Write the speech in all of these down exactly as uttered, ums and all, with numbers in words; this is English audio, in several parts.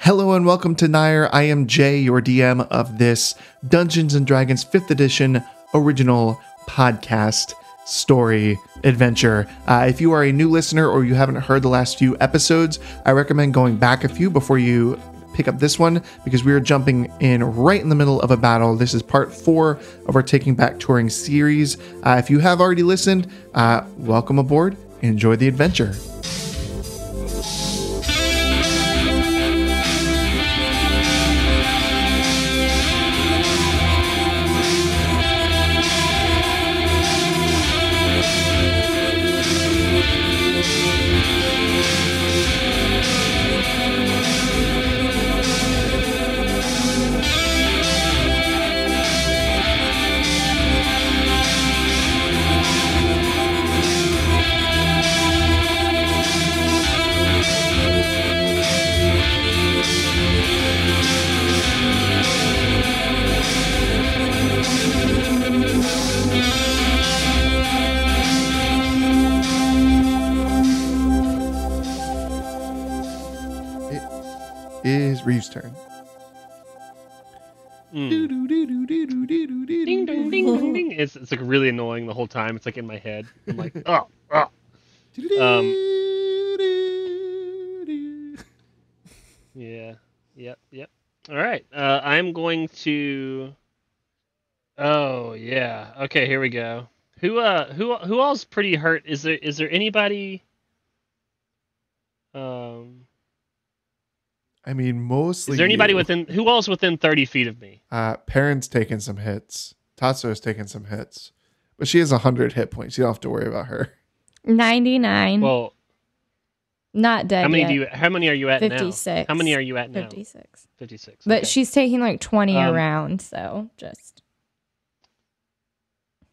Hello and welcome to Nire. I am Jay, your D M of this Dungeons and Dragons fifth edition original podcast story adventure. Uh, if you are a new listener or you haven't heard the last few episodes, I recommend going back a few before you pick up this one because we are jumping in right in the middle of a battle. This is part four of our Taking Back Turing series. Uh, if you have already listened, uh, welcome aboard and enjoy the adventure. Reeve's turn. It's like really annoying the whole time. It's like in my head. I'm like, oh, oh. Um, yeah, yep, yep. All right. Uh, I'm going to. Oh yeah. Okay. Here we go. Who uh who who all's pretty hurt? Is there is there anybody? Um. I mean, mostly... Is there anybody you. within... Who else within thirty feet of me? Uh, Perrin's taking some hits. Tatsuo's taking some hits. But she has one hundred hit points. You don't have to worry about her. ninety-nine. Well... Not dead how many yet. Do you, how many are you at fifty-six. Now? fifty-six. How many are you at now? fifty-six. fifty-six. But okay. She's taking like twenty um, around, so just...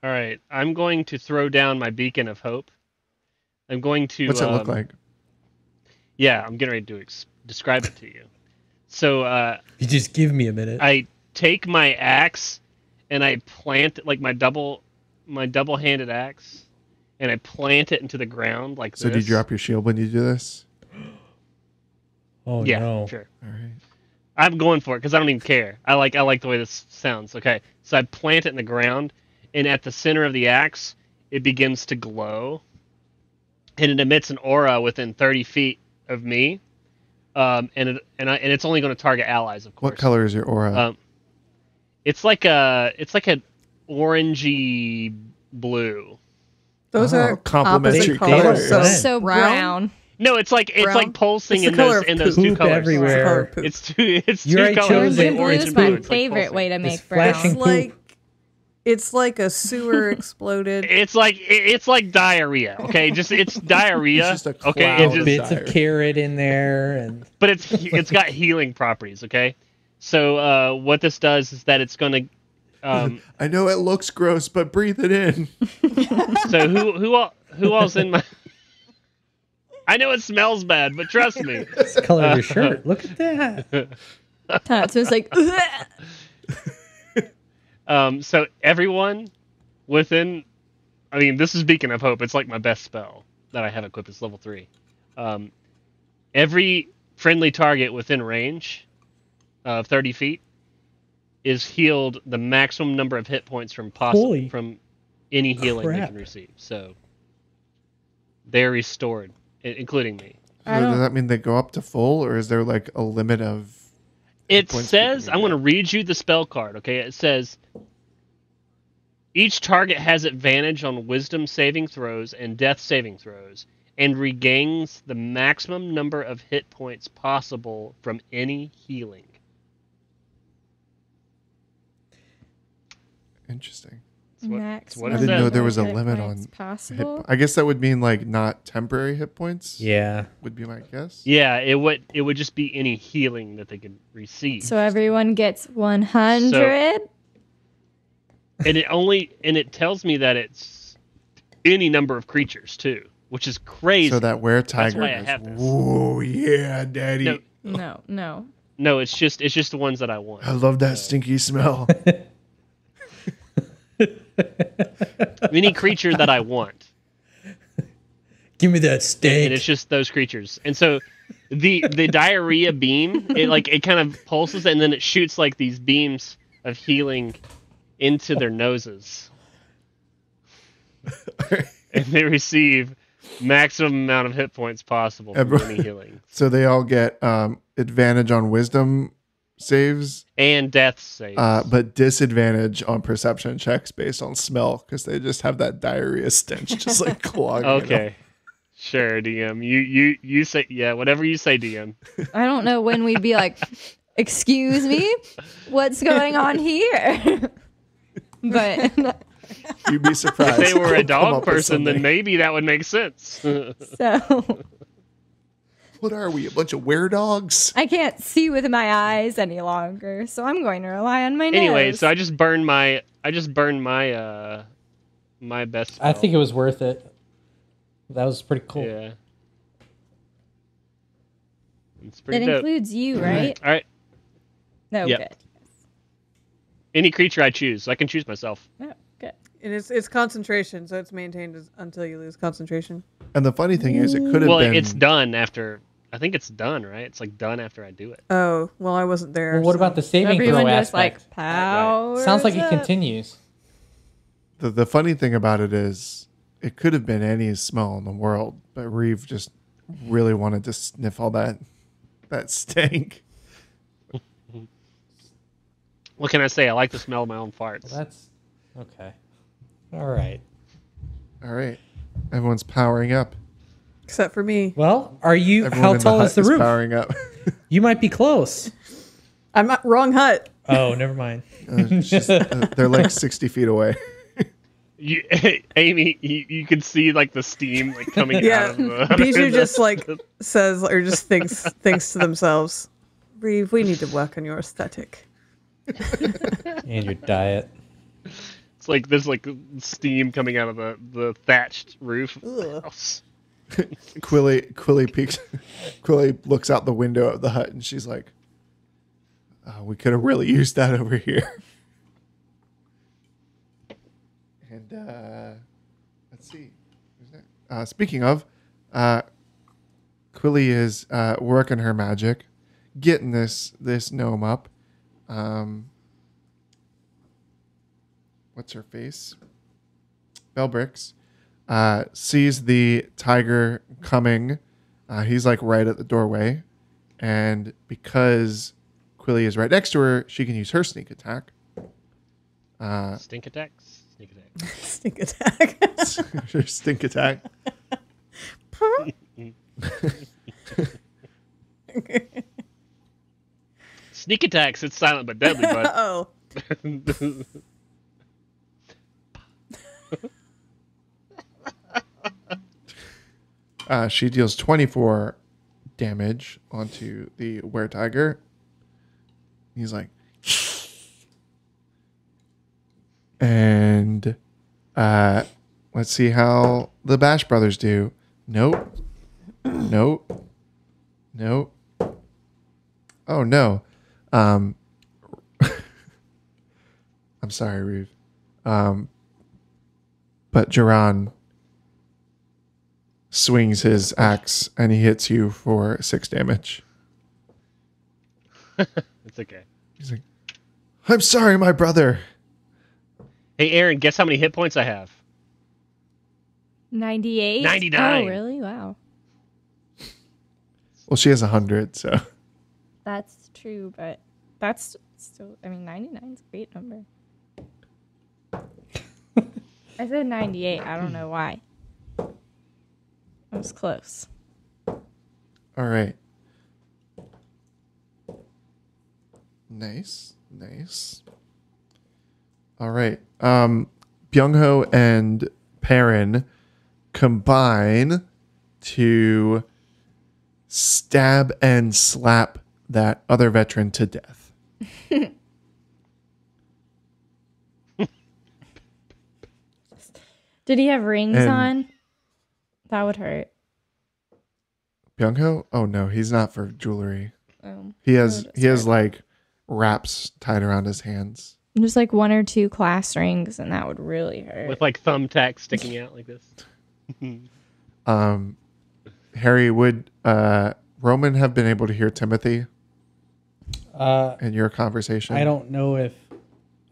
All right. I'm going to throw down my Beacon of Hope. I'm going to... What's it um, look like? Yeah, I'm getting ready to explain. Describe it to you. So uh you just give me a minute. I take my axe and I plant it like my double my double handed axe and I plant it into the ground like so this. So do you drop your shield when you do this? Oh yeah, no. Sure. All right. I'm going for it because I don't even care. I like I like the way this sounds. Okay. So I plant it in the ground and at the center of the axe it begins to glow and it emits an aura within thirty feet of me. Um, and it, and I, and it's only going to target allies, of course. What color is your aura? Um, it's like a it's like an orangey blue. Those oh, are complementary colors. So, so brown. No, it's like it's brown? Like pulsing it's in those in those two colors. Everywhere. It's two it's You're two right, colors. Orange and blue is my it's favorite like way to make it's brown. It's like poop. It's like a sewer exploded. It's like it's like diarrhea. Okay, just it's diarrhea. It's just a okay, it's just bits diarrhea. Of carrot in there, and but it's it's got healing properties. Okay, so uh, what this does is that it's gonna. Um, I know it looks gross, but breathe it in. So who who all, who all's in my? I know it smells bad, but trust me. It's the color of your shirt. Look at that. Tatsu's like. Ugh! Um, so everyone within, I mean, this is Beacon of Hope. It's like my best spell that I have equipped. It's level three. Um, every friendly target within range of thirty feet is healed the maximum number of hit points from possible from any healing crap. They can receive. So they're restored, including me. So does that mean they go up to full, or is there like a limit of? It says, I'm going to read you the spell card, okay? It says, each target has advantage on wisdom saving throws and death saving throws and regains the maximum number of hit points possible from any healing. Interesting. That's what, that's what I didn't know there was a limit on possible. Hit, I guess that would mean like not temporary hit points. Yeah, would be my guess. Yeah, it would. It would just be any healing that they could receive. So everyone gets one hundred. So, and it only and it tells me that it's any number of creatures too, which is crazy. So that were tiger. Is, whoa, yeah, daddy. No, no, no. No, it's just it's just the ones that I want. I love that so. Stinky smell. Any creature that I want. Give me that steak. And it's just those creatures. And so the the diarrhea beam, it like it kind of pulses and then it shoots like these beams of healing into their noses. And they receive maximum amount of hit points possible from any healing. So they all get um, advantage on wisdom saves and death saves, uh, but disadvantage on perception checks based on smell because they just have that diarrhea stench just like clogging. Okay, it sure, D M. You you you say yeah, whatever you say, D M. I don't know when we'd be like, excuse me, what's going on here? But. You'd be surprised. If they were a dog person, then maybe that would make sense. So, what are we, a bunch of weredogs? I can't see with my eyes any longer, so I'm going to rely on my nose. Anyway, so I just burned my, I just burned my, uh, my best spell. I think it was worth it. That was pretty cool. Yeah, it's pretty. It includes you, right? All right. No, yep. Good. Any creature I choose, so I can choose myself. Yeah. And it's it's concentration, so it's maintained as, until you lose concentration. And the funny thing is, it could have well, been... Well, it's done after... I think it's done, right? It's like done after I do it. Oh, well, I wasn't there. Well, what so. about the saving throw aspect? Just like powers right. Sounds like up. It continues. The, the funny thing about it is, it could have been any smell in the world, but Reeve just really wanted to sniff all that, that stink. What can I say? I like the smell of my own farts. Well, that's... Okay. All right. All right. Everyone's powering up. Except for me. Well, are you... Everyone how tall the is the roof? Is powering up. You might be close. I'm not... Wrong hut. Oh, never mind. uh, just, uh, they're like sixty feet away. you, Amy, you, you can see like the steam like coming yeah. out of the... Bijou just like says or just thinks, thinks to themselves, Reeve, we need to work on your aesthetic. And your diet. It's like there's like steam coming out of the, the thatched roof. Quilly Quilly peeks. Quilly looks out the window of the hut and she's like, oh, "We could have really used that over here." And uh, let's see. Who's that? Uh, speaking of, uh, Quilly is uh, working her magic, getting this this gnome up. Um, What's her face? Bellbricks uh, sees the tiger coming. Uh, he's like right at the doorway. And because Quilly is right next to her, she can use her sneak attack. Uh, stink attacks? Sneak attack. Stink attack. Her stink attack. Sneak attacks. It's silent but deadly, bud. Oh. Uh, she deals twenty-four damage onto the were-tiger. He's like, and uh, let's see how the Bash Brothers do. Nope, nope, nope. Oh no, um, I'm sorry, Reeve. Um, but Jaron swings his axe and he hits you for six damage. It's okay. He's like, I'm sorry, my brother. Hey, Aaron, guess how many hit points I have? ninety-eight? ninety-nine. Oh, really? Wow. Well, she has one hundred, so. That's true, but that's still, I mean, ninety-nine is a great number. I said ninety-eight. I don't know why. It was close. All right. Nice, nice. All right. Um, Byung-ho and Perrin combine to stab and slap that other veteran to death. Did he have rings and on? That would hurt. Byung-ho? Oh no, he's not for jewelry. Oh, he has he has like wraps tied around his hands. Just like one or two clasp rings, and that would really hurt. With like thumbtacks sticking out like this. um, Harry would uh, Roman have been able to hear Timothy uh, in your conversation? I don't know if...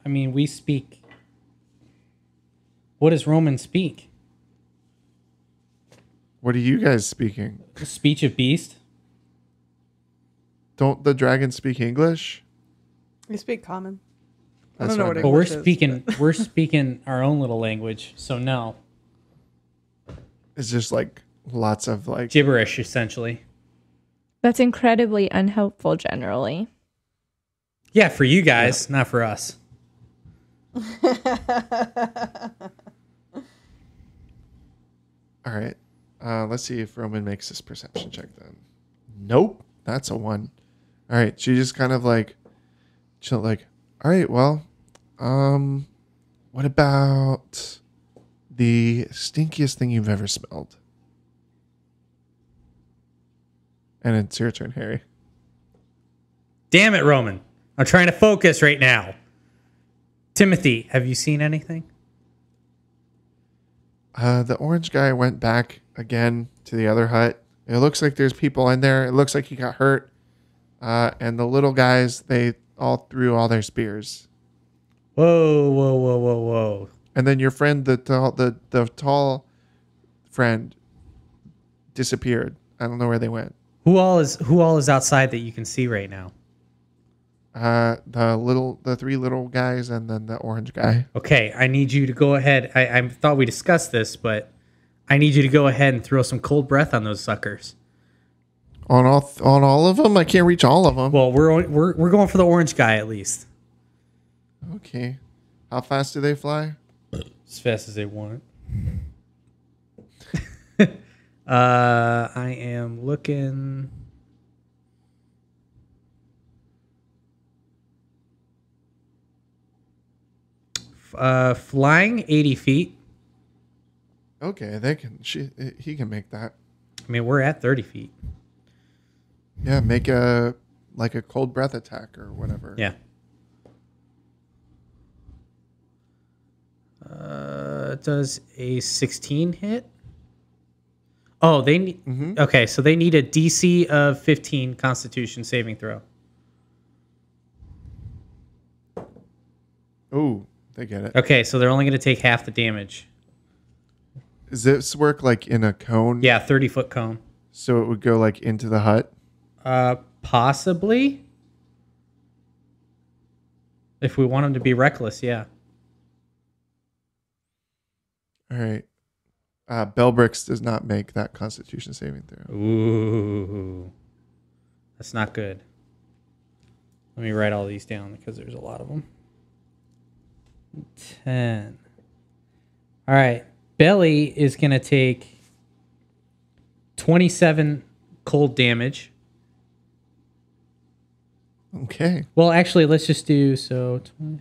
I mean, we speak... What does Roman speak? What are you guys speaking? The speech of beast? Don't the dragons speak English? We speak common. I don't know what it is. Well, we're speaking we're speaking our own little language, so no. It's just like lots of like gibberish essentially. That's incredibly unhelpful generally. Yeah, for you guys, yeah. Not for us. All right. Uh, let's see if Roman makes this perception check then. Nope. That's a one. All right. She just kind of like, she'll like, all right, well, um, what about the stinkiest thing you've ever smelled? And it's your turn, Harry. Damn it, Roman. I'm trying to focus right now. Timothy, have you seen anything? Uh, the orange guy went back again to the other hut. It looks like there's people in there. It looks like he got hurt. Uh, and the little guys, they all threw all their spears. Whoa, whoa, whoa, whoa, whoa. And then your friend, the tall, the, the tall friend disappeared. I don't know where they went. Who all is who all is outside that you can see right now? Uh, the little, the three little guys and then the orange guy. Okay, I need you to go ahead. I, I thought we discussed this, but I need you to go ahead and throw some cold breath on those suckers. On all, on all of them? I can't reach all of them. Well, we're, we're, we're going for the orange guy at least. Okay. How fast do they fly? As fast as they want. uh, I am looking... Uh, flying eighty feet. Okay, they can. She, he can make that. I mean, we're at thirty feet. Yeah, make a like a cold breath attack or whatever. Yeah. Uh, does a sixteen hit? Oh, they need. Mm-hmm. Okay, so they need a D C of fifteen Constitution saving throw. Ooh. They get it. Okay, so they're only going to take half the damage. Does this work like in a cone? Yeah, thirty-foot cone. So it would go like into the hut? Uh, possibly. If we want them to be reckless, yeah. All right. Uh, Bellbricks does not make that Constitution saving throw. Ooh. That's not good. Let me write all these down because there's a lot of them. ten. All right. Belly is going to take twenty-seven cold damage. Okay. Well, actually, let's just do so. twenty.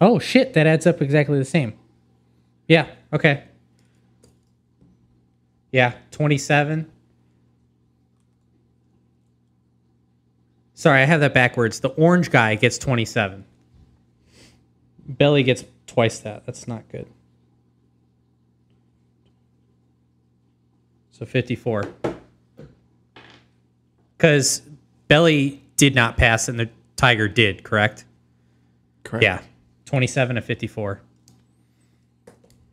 Oh, shit. That adds up exactly the same. Yeah. Okay. Yeah. twenty-seven. Sorry, I have that backwards. The orange guy gets twenty-seven. Belly gets twice that. That's not good. So fifty-four. Because Belly did not pass and the tiger did, correct? Correct. Yeah. twenty-seven to fifty-four.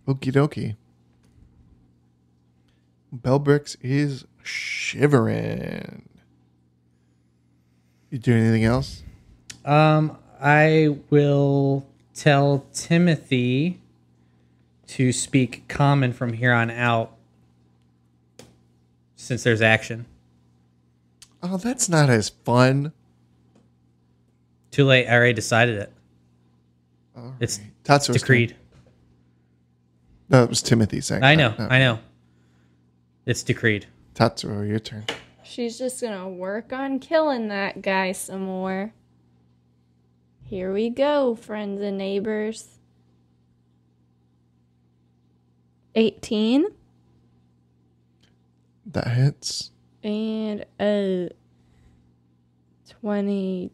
Okie dokie. Bellbricks is shivering. You doing anything else? Um, I will... Tell Timothy to speak common from here on out since there's action. Oh, that's not as fun. Too late. I already decided it. Right. It's Tatsuo's decreed. Time. No, it was Timothy saying I know. That. No. I know. It's decreed. Tatsuo, your turn. She's just going to work on killing that guy some more. Here we go, friends and neighbors. eighteen. That hits. And a twenty-five.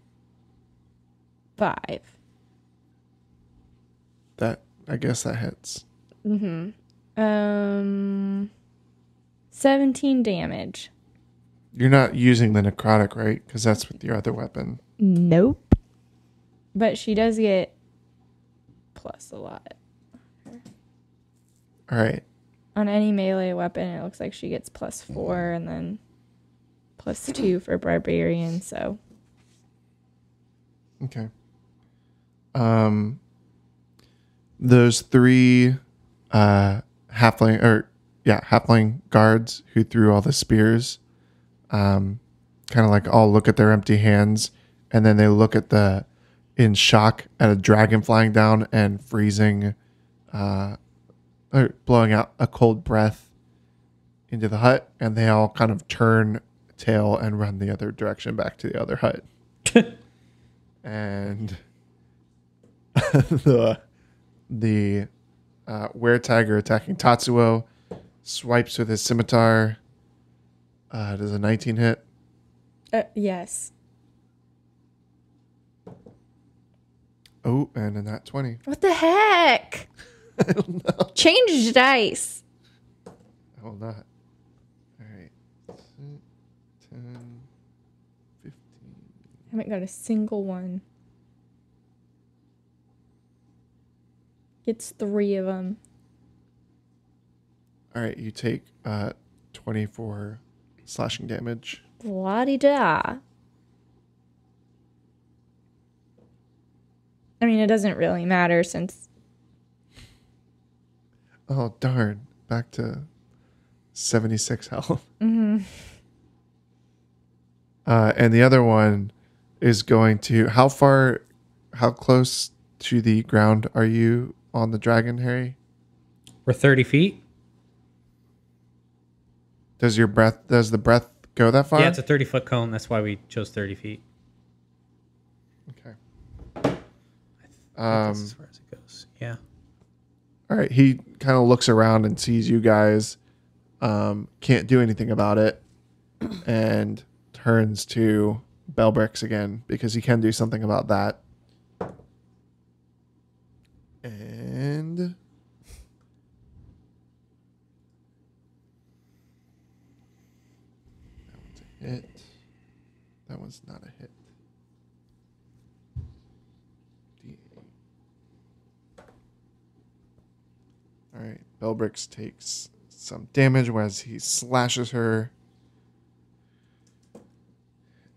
That, I guess that hits. Mm-hmm. Um, seventeen damage. You're not using the necrotic, right? Because that's with your other weapon. Nope. But she does get plus a lot. All right. On any melee weapon, it looks like she gets plus four and then plus two for barbarian, so. Okay. Um, those three uh, halfling, or yeah, halfling guards who threw all the spears, um, kind of like all look at their empty hands, and then they look at the, in shock, at a dragon flying down and freezing, uh, or blowing out a cold breath into the hut, and they all kind of turn tail and run the other direction back to the other hut. And the the uh, were-tiger attacking Tatsuo swipes with his scimitar. Uh, does a nineteen hit? Uh, yes. Oh, and a nat twenty. What the heck? I don't know. Change dice. I will not. All right. ten, fifteen. I haven't got a single one. It's three of them. All right, you take uh, twenty-four slashing damage. La-di-da. I mean, it doesn't really matter since... Oh, darn. Back to seventy-six health. Mm-hmm. Uh, and the other one is going to... How far, how close to the ground are you on the dragon, Harry? We're thirty feet. Does your breath, does the breath go that far? Yeah, it's a thirty-foot cone. That's why we chose thirty feet. Okay. I think um, that's as far as it goes. Yeah. All right. He kind of looks around and sees you guys. Um, can't do anything about it. And turns to Bellbricks again because he can do something about that. And that one's a hit. That one's not a hit. D eight. All right, Bellbricks takes some damage as he slashes her.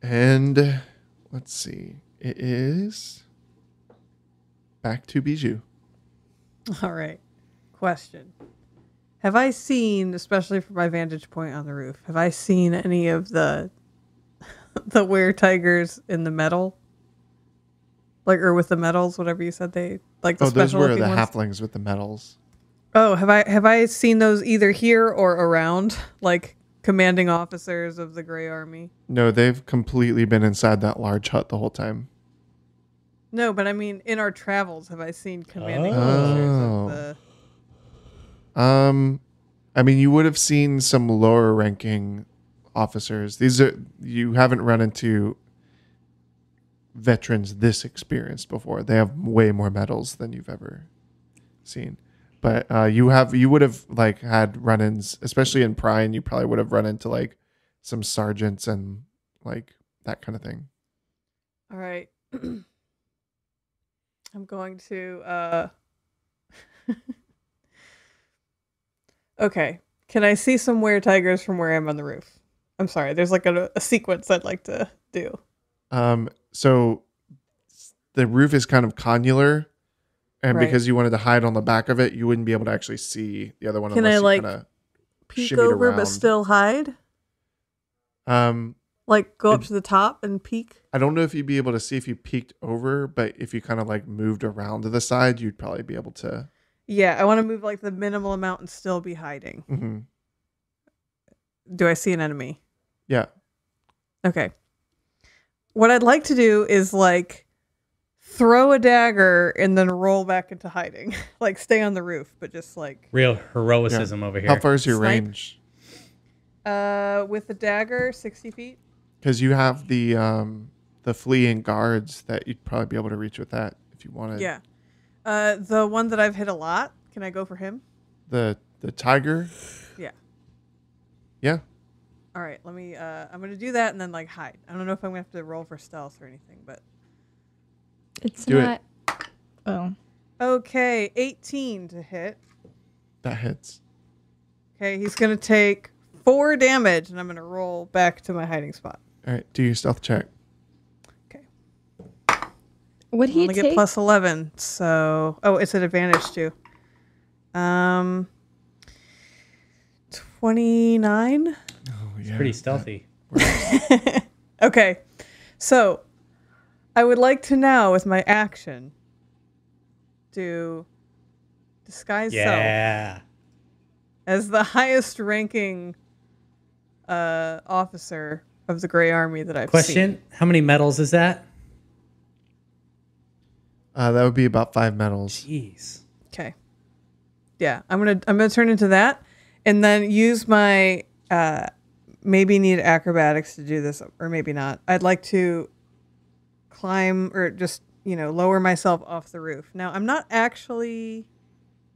And let's see, it is back to Bijou. All right. Question. Have I seen, especially from my vantage point on the roof, have I seen any of the the were-tigers in the metal? Like, or with the metals, whatever you said they... like. The oh, those were the ones? Halflings with the metals. Oh, have I have I seen those either here or around? Like, commanding officers of the Grey Army? No, they've completely been inside that large hut the whole time. No, but I mean, in our travels, have I seen commanding oh. officers of the... Um, I mean, you would have seen some lower-ranking officers. These are you haven't run into veterans this experienced before. They have way more medals than you've ever seen. But uh, you have you would have like had run-ins, especially in Prine. You probably would have run into like some sergeants and like that kind of thing. All right. I'm going to, uh, okay. Can I see some were-tigers from where I'm on the roof? I'm sorry. There's like a, a sequence I'd like to do. Um, so the roof is kind of connular and right. because you wanted to hide on the back of it, you wouldn't be able to actually see the other one. Can I like peek over around. But still hide? Um, Like go up to the top and peek? I don't know if you'd be able to see if you peeked over, but if you kind of like moved around to the side, you'd probably be able to. Yeah, I want to move like the minimal amount and still be hiding. Mm-hmm. Do I see an enemy? Yeah. Okay. What I'd like to do is like throw a dagger and then roll back into hiding. Like stay on the roof, but just like. Real heroicism yeah. over here. How far is your Snipe? range? Uh, with the dagger, sixty feet. Because you have the um, the fleeing guards that you'd probably be able to reach with that if you wanted. Yeah. Uh, the one that I've hit a lot. Can I go for him? The the tiger? Yeah. Yeah. All right, let me, uh, I'm going to do that and then, like, hide. I don't know if I'm going to have to roll for stealth or anything, but. It's do not. It. Oh. Okay, eighteen to hit. That hits. Okay, he's going to take four damage, and I'm going to roll back to my hiding spot. All right, do your stealth check. Okay. What he take? I get plus eleven, so. Oh, it's an advantage, too. Um, twenty-nine. Oh, yeah. It's pretty stealthy. Okay, so I would like to now, with my action, do disguise yeah. self as the highest-ranking uh, officer of the Grey Army that I've Question, seen. Question: how many medals is that? Uh, that would be about five medals. Jeez. Okay. Yeah, I'm gonna I'm gonna turn into that, and then use my. Uh, maybe need acrobatics to do this, or maybe not. I'd like to climb, or just, you know, lower myself off the roof. Now, I'm not actually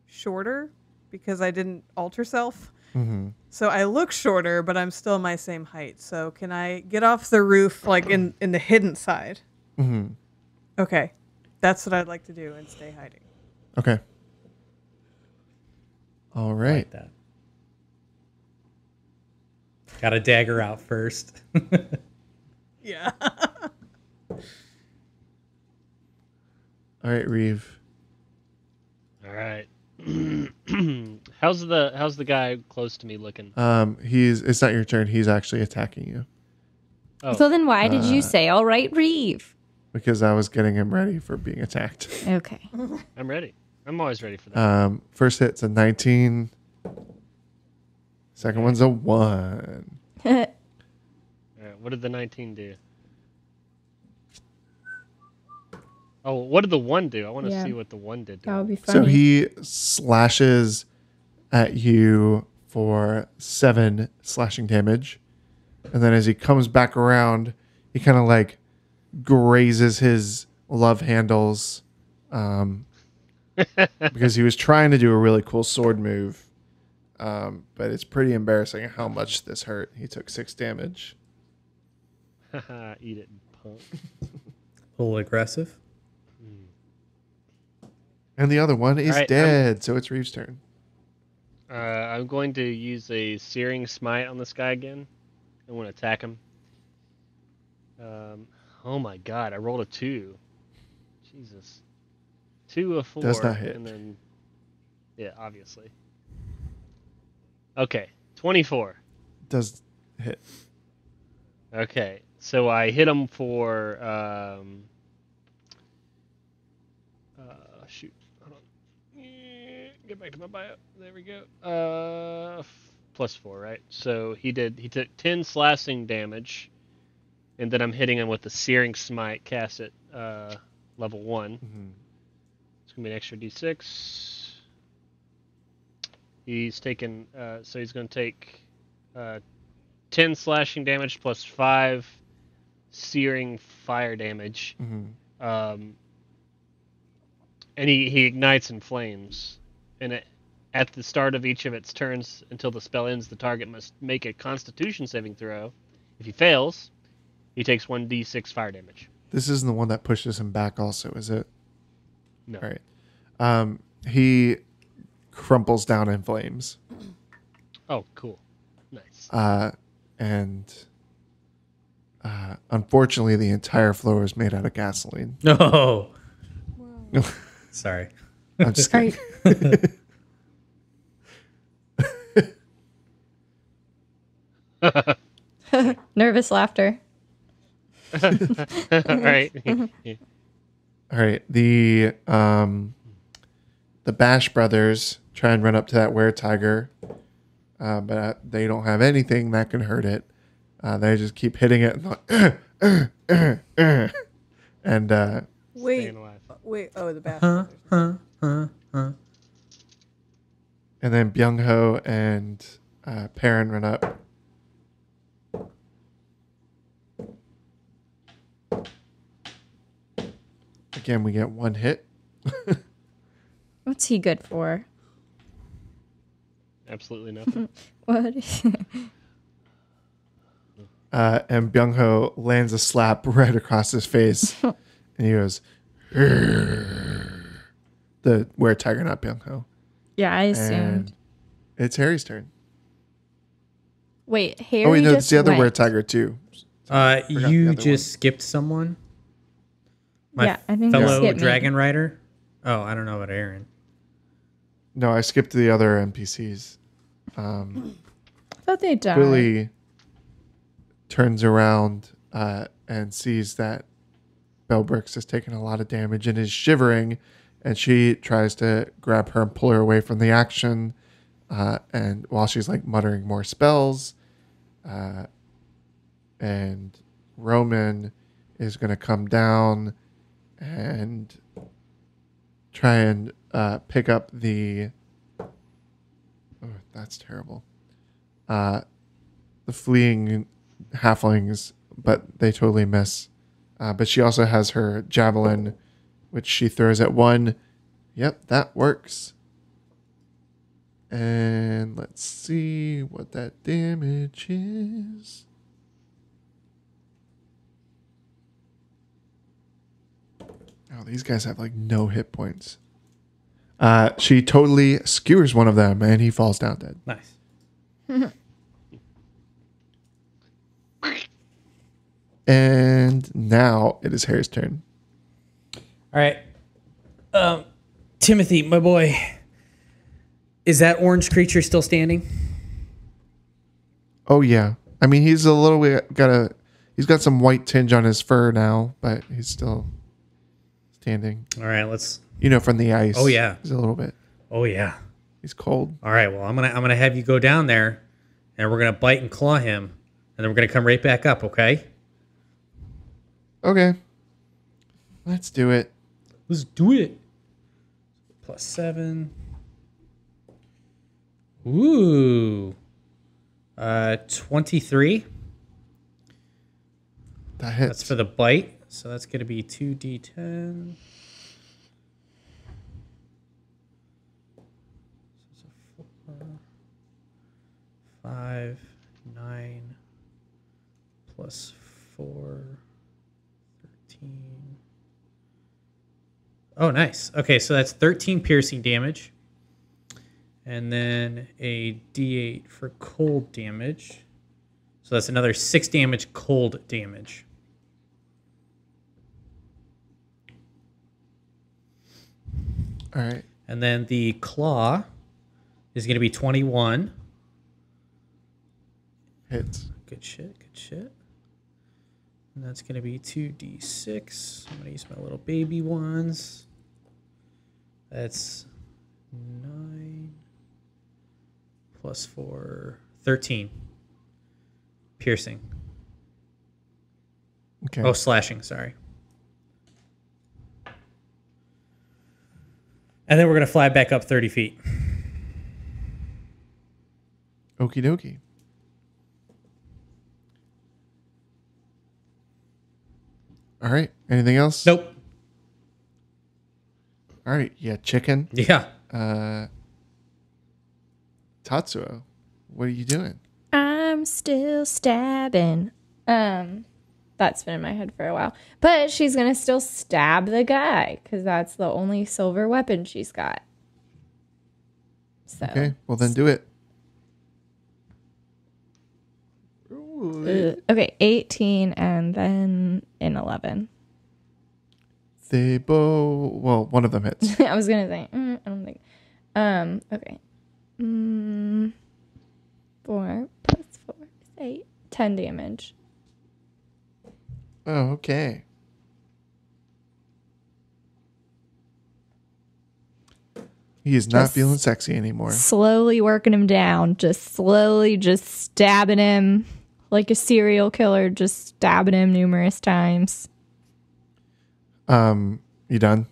shorter because I didn't alter self. Mm-hmm. So I look shorter, but I'm still my same height. So can I get off the roof, like, in, in the hidden side? Mm-hmm. Okay. That's what I'd like to do and stay hiding. Okay. All right. I like that. Got a dagger out first. Yeah. All right, Reeve. All right. how's the how's the guy close to me looking? Um, he's it's not your turn. He's actually attacking you. Oh. So then, why did uh, you say, "All right, Reeve"? Because I was getting him ready for being attacked. Okay. I'm ready. I'm always ready for that. Um, first hit's a nineteen. Second one's a one. All right, what did the nineteen do? Oh, what did the one do? I want to yeah. see what the one did. That would be funny. So he slashes at you for seven slashing damage. And then as he comes back around, he kind of like grazes his love handles um, because he was trying to do a really cool sword move. Um, but it's pretty embarrassing how much this hurt. He took six damage. Haha, eat it, punk. A little aggressive. Mm. And the other one is right, dead, I'm, so it's Reeve's turn. Uh, I'm going to use a Searing Smite on this guy again. I want to attack him. Um, oh my god, I rolled a two. Jesus. Two, a four. Does not hit. And then, yeah, obviously. Okay, twenty-four. Does hit. Okay, so I hit him for, um, uh, shoot, hold on, get back to my bio, there we go, uh, plus four, right? So he did, he took ten slashing damage, and then I'm hitting him with the Searing Smite cast at, uh, level one. Mm-hmm. It's going to be an extra d six. He's taken, uh, so he's going to take uh, ten slashing damage plus five searing fire damage. Mm-hmm. Um, and he, he ignites in flames. And it, at the start of each of its turns until the spell ends, the target must make a constitution saving throw. If he fails, he takes one d six fire damage. This isn't the one that pushes him back also, is it? No. All right. Um, he... crumples down in flames. Oh, cool. Nice. Uh, and uh, unfortunately, the entire floor is made out of gasoline. No. Wow. Sorry. I'm just kidding. Nervous laughter. All right. All right. The... Um, The Bash brothers try and run up to that were-tiger, uh, but uh, they don't have anything that can hurt it. Uh, they just keep hitting it. And, like, uh, uh, uh, uh, and uh, wait, wait, oh, the Bash brothers. Uh, uh, uh. And then Byung-ho and uh, Perrin run up. Again, we get one hit. What's he good for? Absolutely nothing. What? uh, and Byung-ho lands a slap right across his face, and he goes, the were tiger, not Byung-ho. Yeah, I assumed. And it's Harry's turn. Wait, Harry. Oh, wait, no, it's the other went. were tiger too. Uh, you just one. skipped someone. My yeah, I think fellow yeah. dragon rider. Oh, I don't know about Aaron. No, I skipped the other N P Cs. Um, I thought they died. Quilly turns around uh, and sees that Bellbricks has taken a lot of damage and is shivering, and she tries to grab her and pull her away from the action. Uh, and while she's like muttering more spells, uh, and Roman is going to come down and try and uh, pick up the. Oh, that's terrible. Uh, the fleeing halflings, but they totally miss. Uh, but she also has her javelin, which she throws at one. Yep, that works. And let's see what that damage is. Oh, these guys have like no hit points. Uh, she totally skewers one of them, and he falls down dead. Nice. And now it is Harry's turn. All right. Um, Timothy, my boy. Is that orange creature still standing? Oh yeah. I mean, he's a little bit got a he's got some white tinge on his fur now, but he's still standing. All right, let's you know from the ice. Oh yeah. He's a little bit. Oh yeah. He's cold. All right, well, I'm going to I'm going to have you go down there and we're going to bite and claw him and then we're going to come right back up, okay? Okay. Let's do it. Let's do it. Plus seven. Ooh, uh, twenty-three. That hits. That's for the bite. So that's going to be two d ten. Five, nine, plus four, thirteen. Oh, nice. Okay, so that's thirteen piercing damage. And then a d eight for cold damage. So that's another six damage cold damage. All right. And then the claw is going to be twenty-one. Hits. Good shit, good shit. And that's going to be two d six. I'm going to use my little baby ones. That's nine. Plus four, thirteen. Piercing. Okay. Oh, slashing, sorry. And then we're going to fly back up thirty feet. Okie dokie. All right. Anything else? Nope. All right. Yeah, chicken. Yeah. Uh... Tatsuo, what are you doing? I'm still stabbing. Um, that's been in my head for a while. But she's going to still stab the guy because that's the only silver weapon she's got. So. Okay, well then do it. Ugh. Okay, eighteen and then an eleven. They both, well, one of them hits. I was going to say, mm, I don't think. Um, okay. Mm, four plus four is eight. Ten damage. Oh, okay. He is not just feeling sexy anymore. Slowly working him down. Just slowly just stabbing him like a serial killer. Just stabbing him numerous times. Um, you done?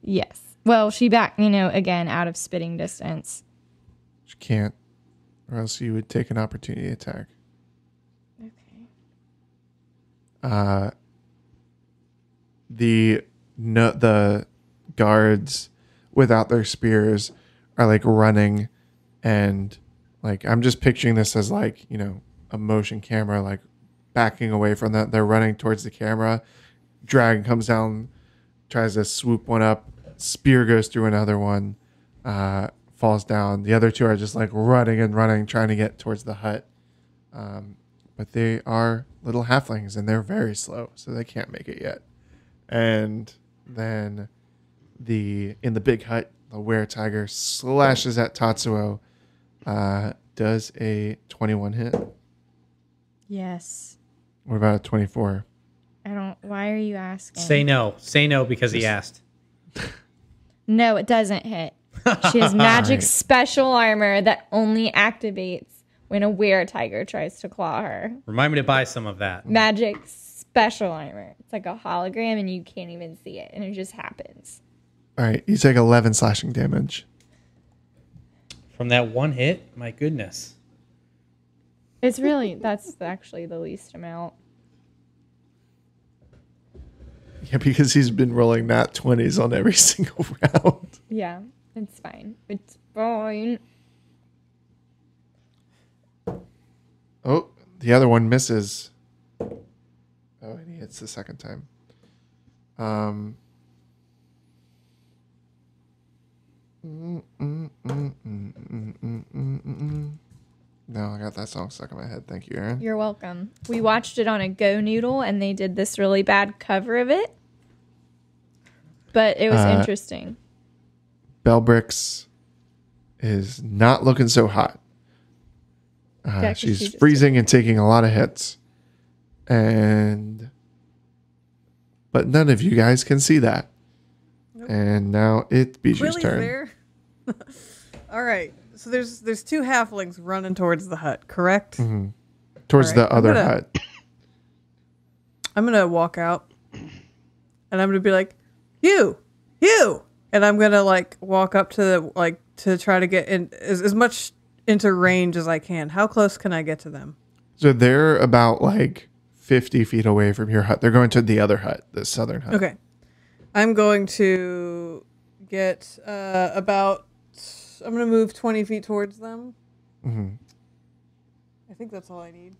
Yes. Well, she back, you know, again, out of spitting distance. You can't, or else you would take an opportunity attack. Okay. Uh, the no, the guards without their spears are like running, and like I'm just picturing this as like you know a motion camera like backing away from that. They're running towards the camera. Dragon comes down, tries to swoop one up. Spear goes through another one, uh, falls down. The other two are just like running and running, trying to get towards the hut. Um, but they are little halflings and they're very slow, so they can't make it yet. And then the in the big hut, the were-tiger slashes at Tatsuo. Uh, does a twenty-one hit? Yes. What about a twenty-four? I don't... Why are you asking? Say no. Say no because he asked. No, it doesn't hit. She has magic right. special armor that only activates when a were-tiger tries to claw her. Remind me to buy some of that. Magic special armor. It's like a hologram and you can't even see it. And it just happens. All right. You take eleven slashing damage. From that one hit? My goodness. It's really... That's actually the least amount. Yeah, because he's been rolling nat twenties on every single round. Yeah, it's fine. It's fine. Oh, the other one misses. Oh, and he hits the second time. Um. Mm, mm, mm, mm, mm, mm, mm. No, I got that song stuck in my head. Thank you, Aaron. You're welcome. We watched it on a Go Noodle, and they did this really bad cover of it. But it was uh, interesting. Bellbricks is not looking so hot. Uh, she's she freezing and taking a lot of hits. And But none of you guys can see that. Nope. And now it's Biju's really turn. There? All right. So there's there's two halflings running towards the hut, correct? Mm-hmm. Towards right. the other I'm gonna, hut. I'm going to walk out and I'm going to be like, you, you. And I'm going to like walk up to the, like to try to get in as, as much into range as I can. How close can I get to them? So they're about like fifty feet away from your hut. They're going to the other hut, the southern hut. Okay. I'm going to get uh, about... I'm going to move twenty feet towards them. Mm-hmm. I think that's all I need.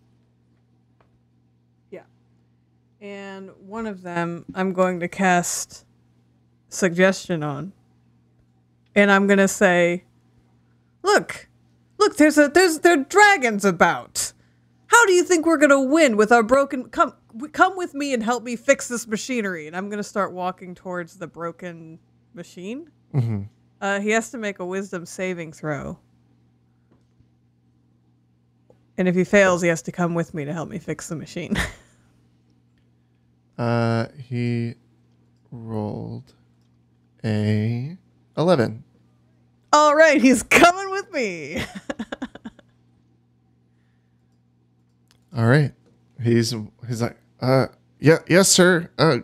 Yeah. And one of them, I'm going to cast Suggestion on. And I'm going to say, look, look, there's a, there's, there are dragons about. How do you think we're going to win with our broken... Come, come with me and help me fix this machinery. And I'm going to start walking towards the broken machine. Mm-hmm. Uh, he has to make a wisdom saving throw. And if he fails, he has to come with me to help me fix the machine. uh, he rolled a eleven. All right, he's coming with me. All right. He's he's like, uh, yeah, yes, sir. Uh,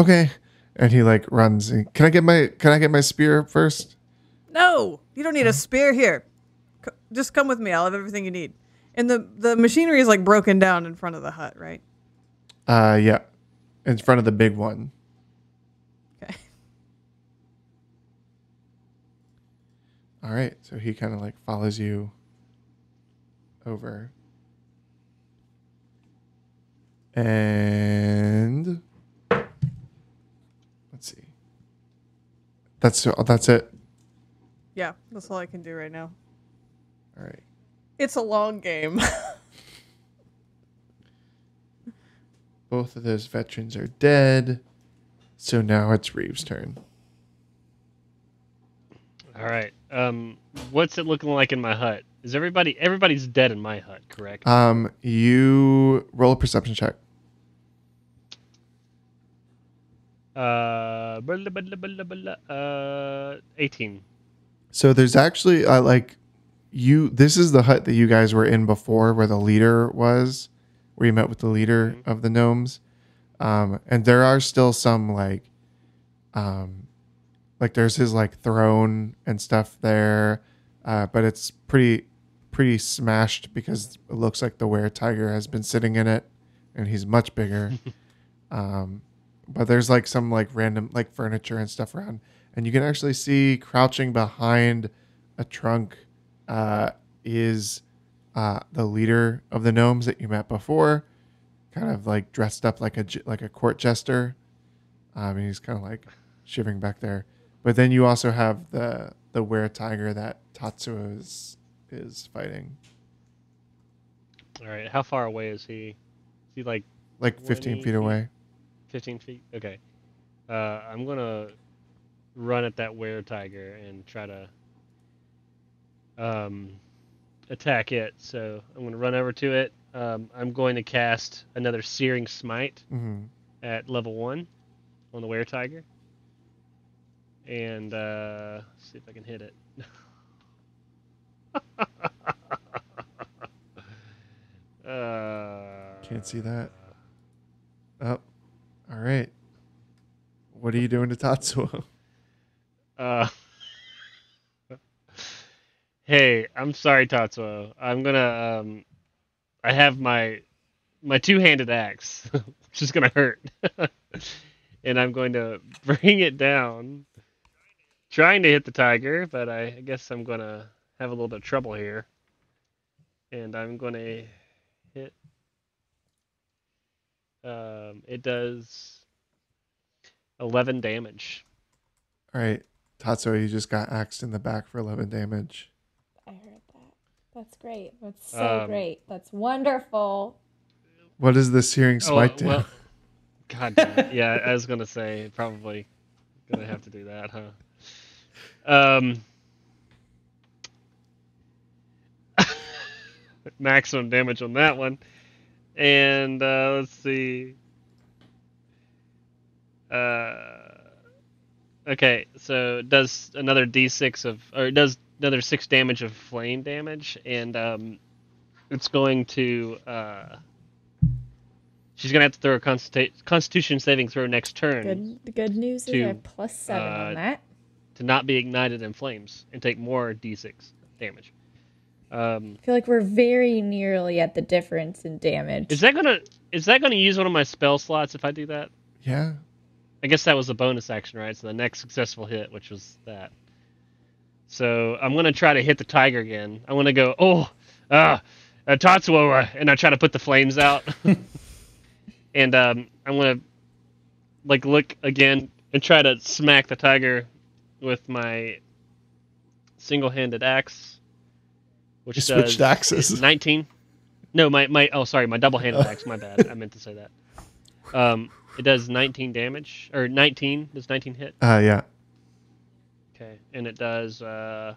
okay. And he like runs. And, can I get my Can I get my spear first? No, you don't need a spear here. C just come with me. I'll have everything you need. And the the machinery is like broken down in front of the hut, right? Uh, yeah, in front of the big one. Okay. All right. So he kind of like follows you over, and. That's that's it. Yeah, that's all I can do right now. All right. It's a long game. Both of those veterans are dead. So now it's Reeve's turn. All right. Um, what's it looking like in my hut? Is everybody everybody's dead in my hut, correct? Um, you roll a perception check. Uh, blah, blah, blah, blah, blah, blah, uh, eighteen. So there's actually uh, like you. This is the hut that you guys were in before, where the leader was, where you met with the leader mm-hmm. of the gnomes. Um, and there are still some like, um, like there's his like throne and stuff there, uh, but it's pretty, pretty smashed because it looks like the were-tiger has been sitting in it, and he's much bigger. um. But there's like some like random like furniture and stuff around, and you can actually see crouching behind a trunk uh, is uh, the leader of the gnomes that you met before, kind of like dressed up like a like a court jester. Um, and he's kind of like shivering back there. But then you also have the the were-tiger that Tatsuo is is fighting. All right, how far away is he? Is he like like fifteen feet away? Fifteen feet. Okay. Uh, I'm gonna run at that were-tiger and try to um, attack it. So I'm gonna run over to it. Um, I'm going to cast another Searing Smite mm-hmm. at level one on the were-tiger. And uh, see if I can hit it. uh, Can't see that. Oh, all right. What are you doing to Tatsuo? Uh, hey, I'm sorry, Tatsuo. I'm gonna. Um, I have my my two-handed axe, which is gonna hurt, and I'm going to bring it down, trying to hit the tiger, but I, I guess I'm gonna have a little bit of trouble here, and I'm gonna hit. Um, it does eleven damage. All right, Tatsuo, you just got axed in the back for eleven damage. I heard that. That's great. That's so um, great. That's wonderful. What is the Searing Smite oh, well, do? God damn. Yeah, I was going to say, probably going to have to do that, huh? Um, maximum damage on that one. And uh, let's see. Uh, okay, so it does another d six of, or it does another six damage of flame damage, and um, it's going to. Uh, she's gonna have to throw a consti Constitution saving throw next turn. Good, good news to, is I have plus seven uh, on that. To not be ignited in flames and take more d six damage. Um, I feel like we're very nearly at the difference in damage. Is that gonna is that gonna use one of my spell slots if I do that? Yeah. I guess that was a bonus action, right? So the next successful hit, which was that. So I'm going to try to hit the tiger again. I want to go, oh, uh, uh, Tatsuo, and I try to put the flames out. And um, I'm going to like look again and try to smack the tiger with my single-handed axe. Which you switched axes. nineteen. No, my, my, oh, sorry, my double-handed axe. My bad. I meant to say that. Um, it does nineteen damage, or nineteen, does nineteen hit? Uh, yeah. Okay, and it does uh,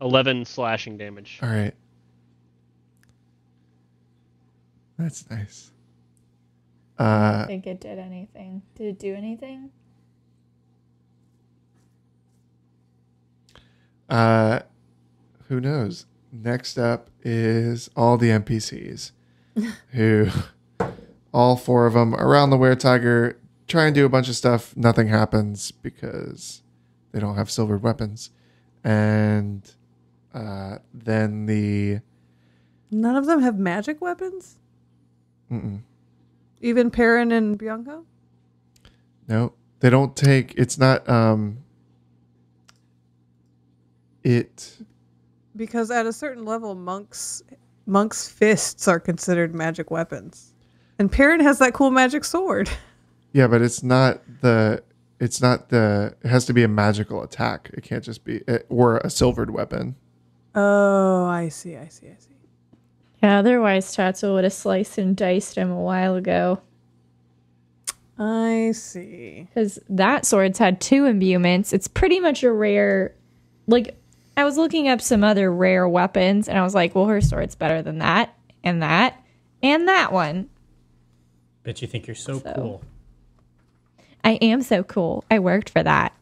eleven slashing damage. All right. That's nice. Uh, I don't think it did anything. Did it do anything? Uh, who knows? Next up is all the N P Cs who... All four of them around the were-tiger, try and do a bunch of stuff. Nothing happens because they don't have silvered weapons. And uh, then the... None of them have magic weapons? Mm-mm. Even Perrin and Byung-ho? No. They don't take... It's not... Um, it... Because at a certain level, monks monks' fists are considered magic weapons. And Perrin has that cool magic sword. Yeah, but it's not the, it's not the, it has to be a magical attack. It can't just be, it, or a silvered weapon. Oh, I see, I see, I see. Yeah, otherwise Tatsuo would have sliced and diced him a while ago. I see. Because that sword's had two imbuements. It's pretty much a rare, like, I was looking up some other rare weapons, and I was like, well, her sword's better than that, and that, and that one. Bet you think you're so, so cool. I am so cool. I worked for that.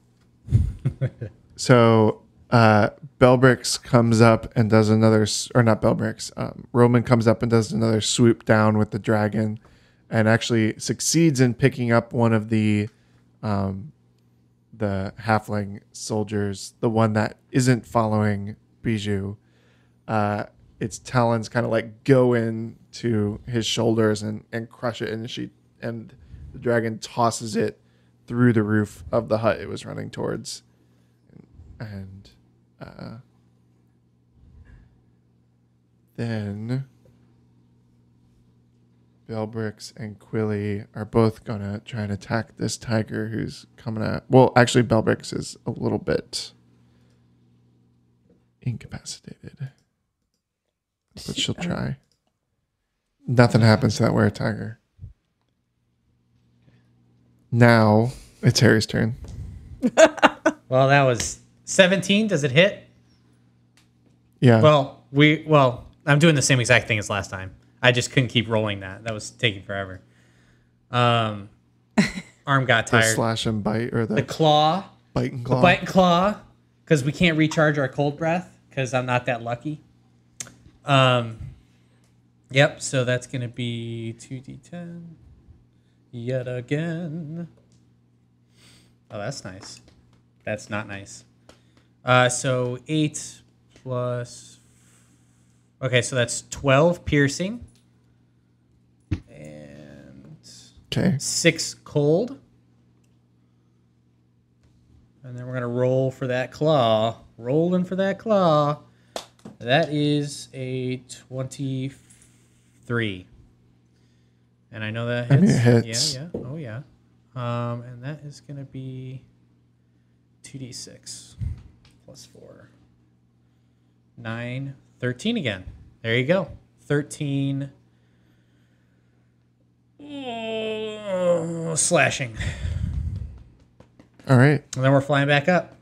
So uh, Bellbricks comes up and does another, or not Bellbricks, um, Roman comes up and does another swoop down with the dragon and actually succeeds in picking up one of the um, the halfling soldiers, the one that isn't following Bijou. Uh, its talons kind of like go in to his shoulders and, and crush it, and she and the dragon tosses it through the roof of the hut it was running towards, and uh, then Bellbricks and Quilly are both going to try and attack this tiger who's coming at... Well, actually, Bellbricks is a little bit incapacitated. But she'll try. Nothing happens to that were-tiger. Now, it's Harry's turn. Well, that was seventeen. Does it hit? Yeah. Well, we... Well... I'm doing the same exact thing as last time. I just couldn't keep rolling that. That was taking forever. Um, arm got tired. The slash and bite or the, the claw. Bite and claw. The bite and claw. Because we can't recharge our cold breath because I'm not that lucky. Um, yep, so that's going to be two d ten yet again. Oh, that's nice. That's not nice. Uh, so eight plus... Okay, so that's twelve piercing and okay. six cold. And then we're going to roll for that claw. Rolling for that claw. That is a twenty-three. And I know that hits. I mean, it hits. Yeah, yeah. Oh, yeah. Um, and that is going to be two d six plus four. nine. thirteen again. There you go. thirteen. Oh, slashing. All right. And then we're flying back up.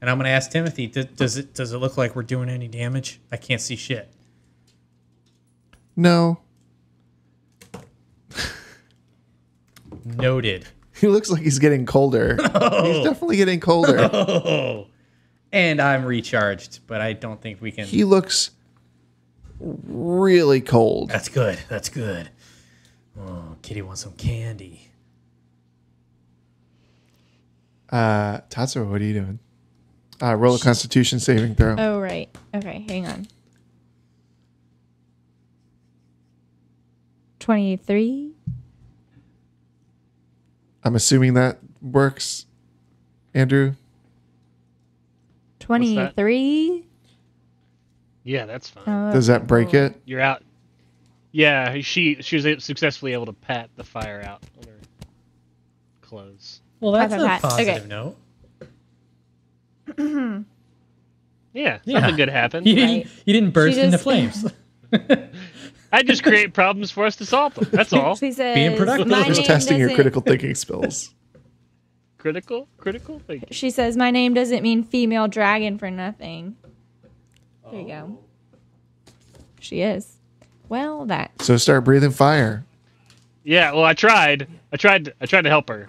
And I'm going to ask Timothy, does it does it look like we're doing any damage? I can't see shit. No. Noted. He looks like he's getting colder. Oh. He's definitely getting colder. Oh. And I'm recharged, but I don't think we can... He looks really cold. That's good. That's good. Oh, Kitty wants some candy. Uh, Tatsuo, what are you doing? Uh, roll a Constitution saving throw. Oh, right. Okay, hang on. twenty-three. I'm assuming that works, Andrew. twenty-three? That? Yeah, that's fine. Uh, Does that break cool. it? You're out. Yeah, she she was successfully able to pat the fire out on her clothes. Well, that's a pat. positive okay. note. yeah, yeah, something good happened. You, right. you didn't burst into flames. I just create problems for us to solve them. That's all. She says, being productive. Just testing your critical thinking skills. Critical? Critical? Thank you. She says, my name doesn't mean female dragon for nothing. There oh. you go. She is. Well, that. So start breathing fire. Yeah, well, I tried. I tried I tried to help her.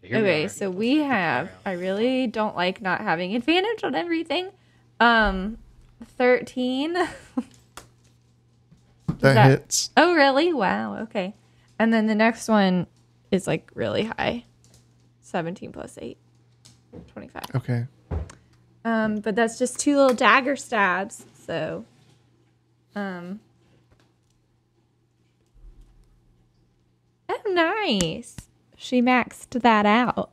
Here okay, we so we have, I really don't like not having advantage on everything. Um, thirteen. that, that hits. Oh, really? Wow, okay. And then the next one is like really high. seventeen plus eight, twenty-five. Okay. Um, but that's just two little dagger stabs. So, um, oh, nice. She maxed that out.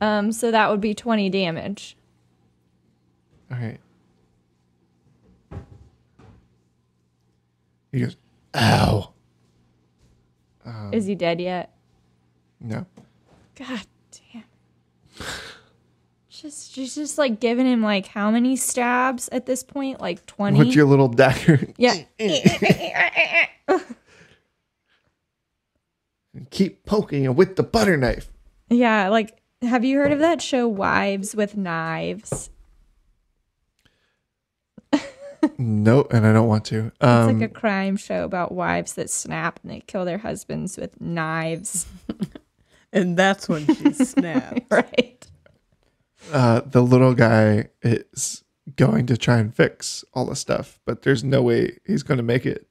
Um, so that would be twenty damage. All right. He goes, ow. Um, Is he dead yet? No. God. Just, she's just like giving him like how many stabs at this point? Like twenty. With your little dagger. Yeah. And keep poking him with the butter knife. Yeah, like have you heard of that show Wives with Knives? No, and I don't want to. Um, it's like a crime show about wives that snap and they kill their husbands with knives. And that's when she snapped. Right. Uh, the little guy is going to try and fix all the stuff, but there's no way he's going to make it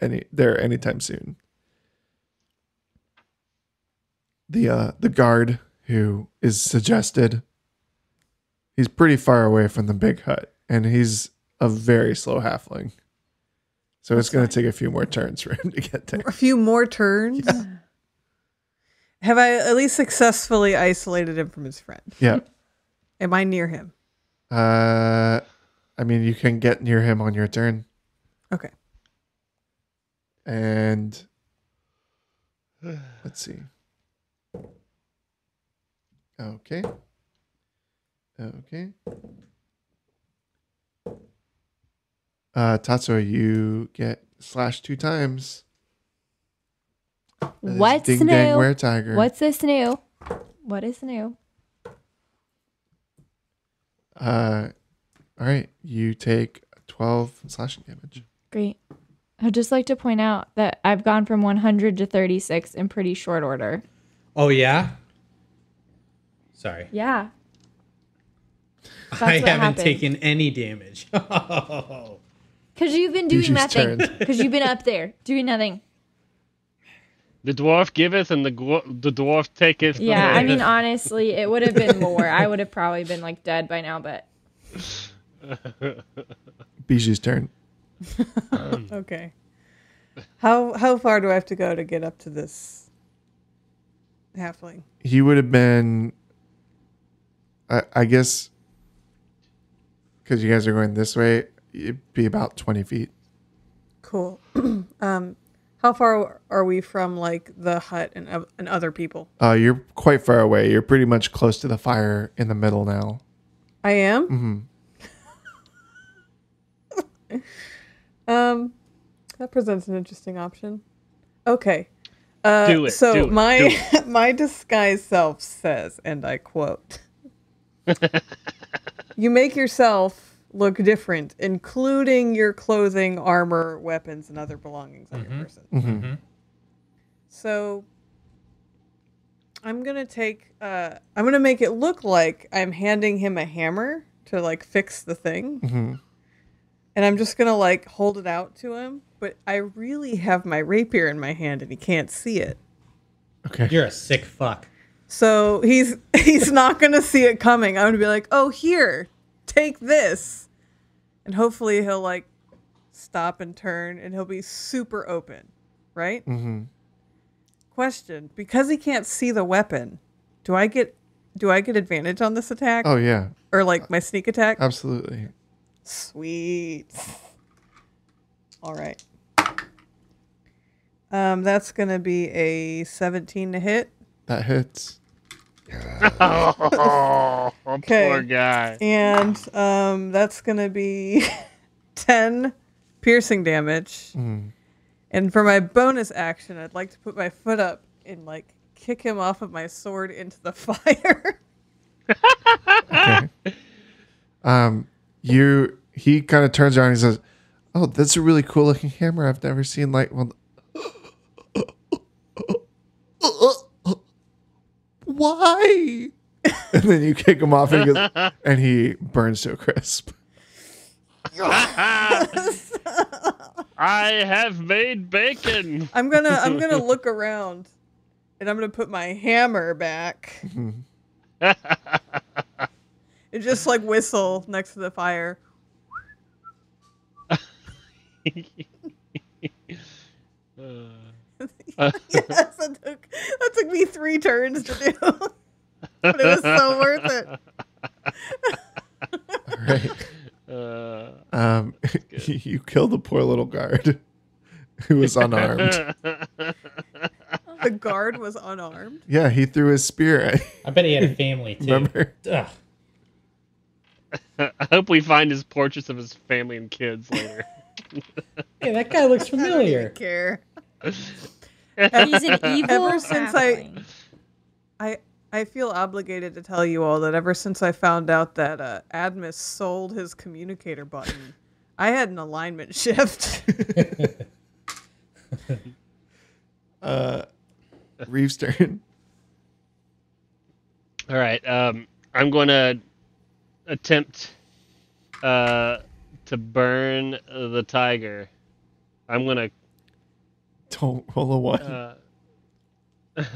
any there anytime soon. The uh, the guard who is suggested, he's pretty far away from the big hut, and he's a very slow halfling. So it's going to take a few more turns for him to get there. A few more turns? Yeah. Have I at least successfully isolated him from his friend? Yeah. Am I near him? Uh, I mean, you can get near him on your turn. Okay. And Let's see. Okay. Okay. Uh, Tatsuo, you get slashed two times. What's ding, new? Dang, were tiger. What's this new? What is new? Uh, all right. You take twelve slashing damage. Great. I'd just like to point out that I've gone from one hundred to thirty-six in pretty short order. Oh, yeah? Sorry. Yeah. That's I haven't happened. taken any damage. Because you've been doing Bijou's nothing. Because you've been up there doing nothing. The dwarf giveth and the the dwarf taketh. Yeah, I mean, honestly, it would have been more. I would have probably been like dead by now, but. Bijou's turn. um. Okay. How how far do I have to go to get up to this halfling? He would have been, I, I guess, because you guys are going this way, it'd be about twenty feet. Cool. um, how far are we from like the hut and uh, and other people? Uh, you're quite far away. You're pretty much close to the fire in the middle now. I am? Mm-hmm. Um, that presents an interesting option. Okay, uh, do it, so do it, my do it. My disguised self says, and I quote, "You make yourself look different, including your clothing, armor, weapons, and other belongings on mm-hmm. your person." Mm-hmm. So, I'm gonna take. Uh, I'm gonna make it look like I'm handing him a hammer to like fix the thing. Mm-hmm. And I'm just going to, like, hold it out to him. But I really have my rapier in my hand, and he can't see it. Okay. You're a sick fuck. So he's he's not going to see it coming. I'm going to be like, oh, here, take this. And hopefully he'll, like, stop and turn, and he'll be super open. Right? Mm-hmm. Question. Because he can't see the weapon, do I get do I get advantage on this attack? Oh, yeah. Or, like, my sneak attack? Absolutely. Sweet. All right. Um, that's going to be a seventeen to hit. That hits. Oh, poor guy. And um, that's going to be ten piercing damage. Mm. And for my bonus action, I'd like to put my foot up and like kick him off of my sword into the fire. Okay. Um. You, he kind of turns around and he says, "Oh, that's a really cool looking hammer. I've never seen like one." Why? And then you kick him off and he, goes, and he burns to a crisp. I have made bacon. I'm gonna, I'm gonna look around, and I'm gonna put my hammer back. Mm-hmm. It just like whistle next to the fire. uh, yes, that took, that took me three turns to do, but it was so worth it. All right, uh, um, you killed the poor little guard who was unarmed. The guard was unarmed. Yeah, he threw his spear at. I bet he had a family too. Remember? Ugh. I hope we find his portraits of his family and kids later. Yeah, that guy looks familiar. I don't care. He's an evil. Ever since I, I, I feel obligated to tell you all that ever since I found out that uh, Admus sold his communicator button, I had an alignment shift. uh, Reeve's turn. All right, um, I'm going to attempt uh, to burn the tiger. I'm gonna don't roll a one. Uh,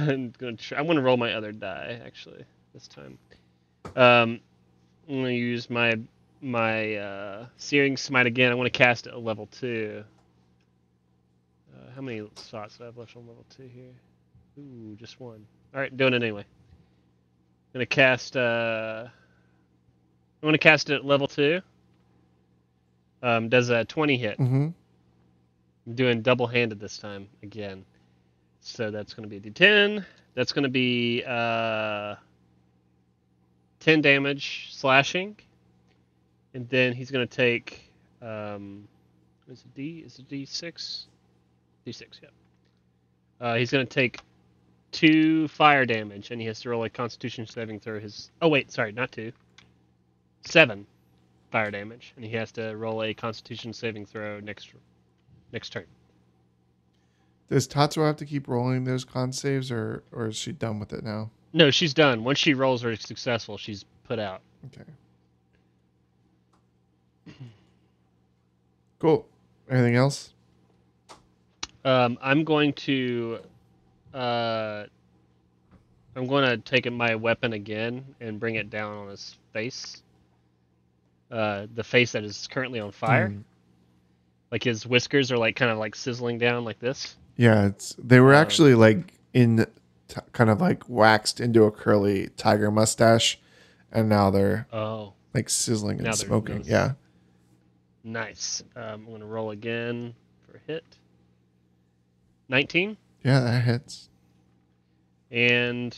I'm gonna try, I'm gonna roll my other die actually this time. Um, I'm gonna use my my uh, Searing Smite again. I want to cast it at level two. Uh, how many slots do I have left on level two here? Ooh, just one. All right, doing it anyway. I'm gonna cast. Uh, I'm going to cast it at level two. Um, does a twenty hit. Mm-hmm. I'm doing double-handed this time again. So that's going to be a d ten. That's going to be uh, ten damage slashing. And then he's going to take... Um, is it D? Is it D six? D six, yeah. Uh, he's going to take two fire damage, and he has to roll a Constitution saving throw his... Oh, wait, sorry, not two. Seven fire damage, and he has to roll a Constitution saving throw next next turn. Does Tatsuo have to keep rolling those con saves, or, or is she done with it now? No, she's done. Once she rolls her successful, she's put out. Okay. Cool. Anything else? Um, I'm going to... Uh, I'm going to take my weapon again and bring it down on his face. Uh, the face that is currently on fire. Mm. Like his whiskers are like kind of like sizzling down like this. Yeah, it's they were actually like in t- kind of like waxed into a curly tiger mustache, and now they're oh like sizzling and now smoking. Yeah, nice. Um, I'm gonna roll again for a hit. nineteen. Yeah, that hits. And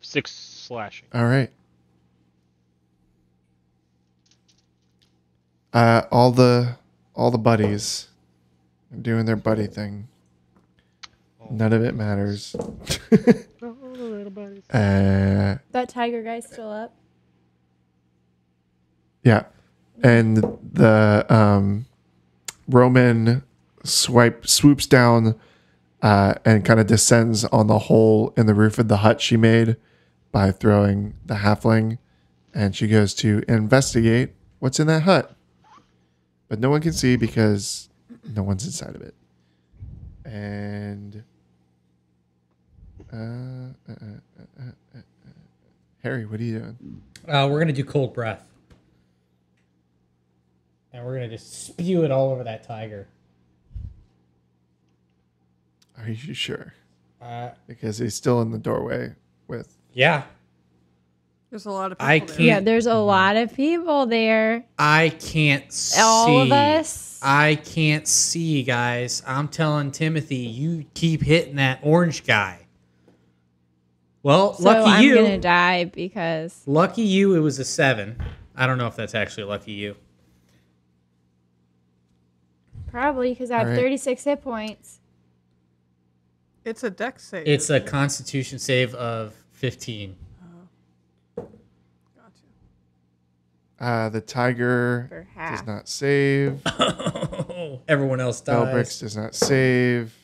six slashing. All right. Uh, all the all the buddies are doing their buddy thing. None of it matters. uh, that tiger guy's still up. Yeah, and the um, Roman swipe swoops down uh, and kind of descends on the hole in the roof of the hut she made by throwing the halfling, and she goes to investigate what's in that hut. But no one can see because no one's inside of it. And uh, uh, uh, uh, uh, uh, Harry, what are you doing? Uh, we're going to do cold breath. And we're going to just spew it all over that tiger. Are you sure? Uh, because he's still in the doorway with... Yeah. There's a lot of people I can't, there. Yeah, there's a lot of people there. I can't see. All of us. I can't see, guys. I'm telling Timothy, you keep hitting that orange guy. Well, so lucky I'm you. I'm going to die because... Lucky you, it was a seven. I don't know if that's actually lucky you. Probably, because I have right. thirty-six hit points. It's a dex save. It's a constitution save of fifteen. Uh, the tiger does not save. Everyone else dies. Bellbricks does not save.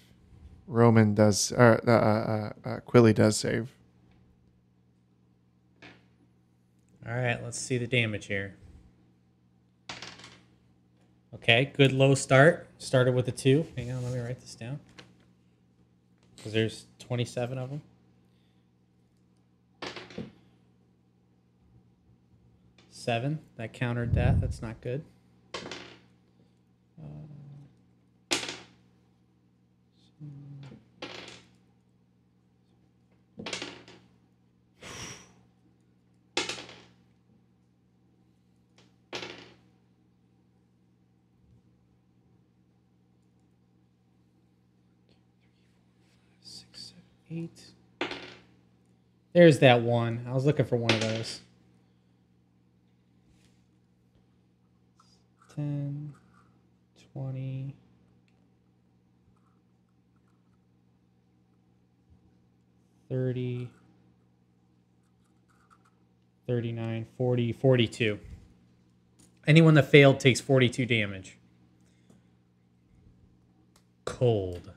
Roman does. Uh, uh, uh, uh, Quilly does save. All right, let's see the damage here. Okay, good low start. Started with a two. Hang on, let me write this down. Because there's twenty-seven of them. Seven. That countered that. That's not good. Uh, six, seven, eight. There's that one. I was looking for one of those. ten, twenty. thirty, thirty-nine, forty, forty-two. Anyone that failed takes forty-two damage. Cold.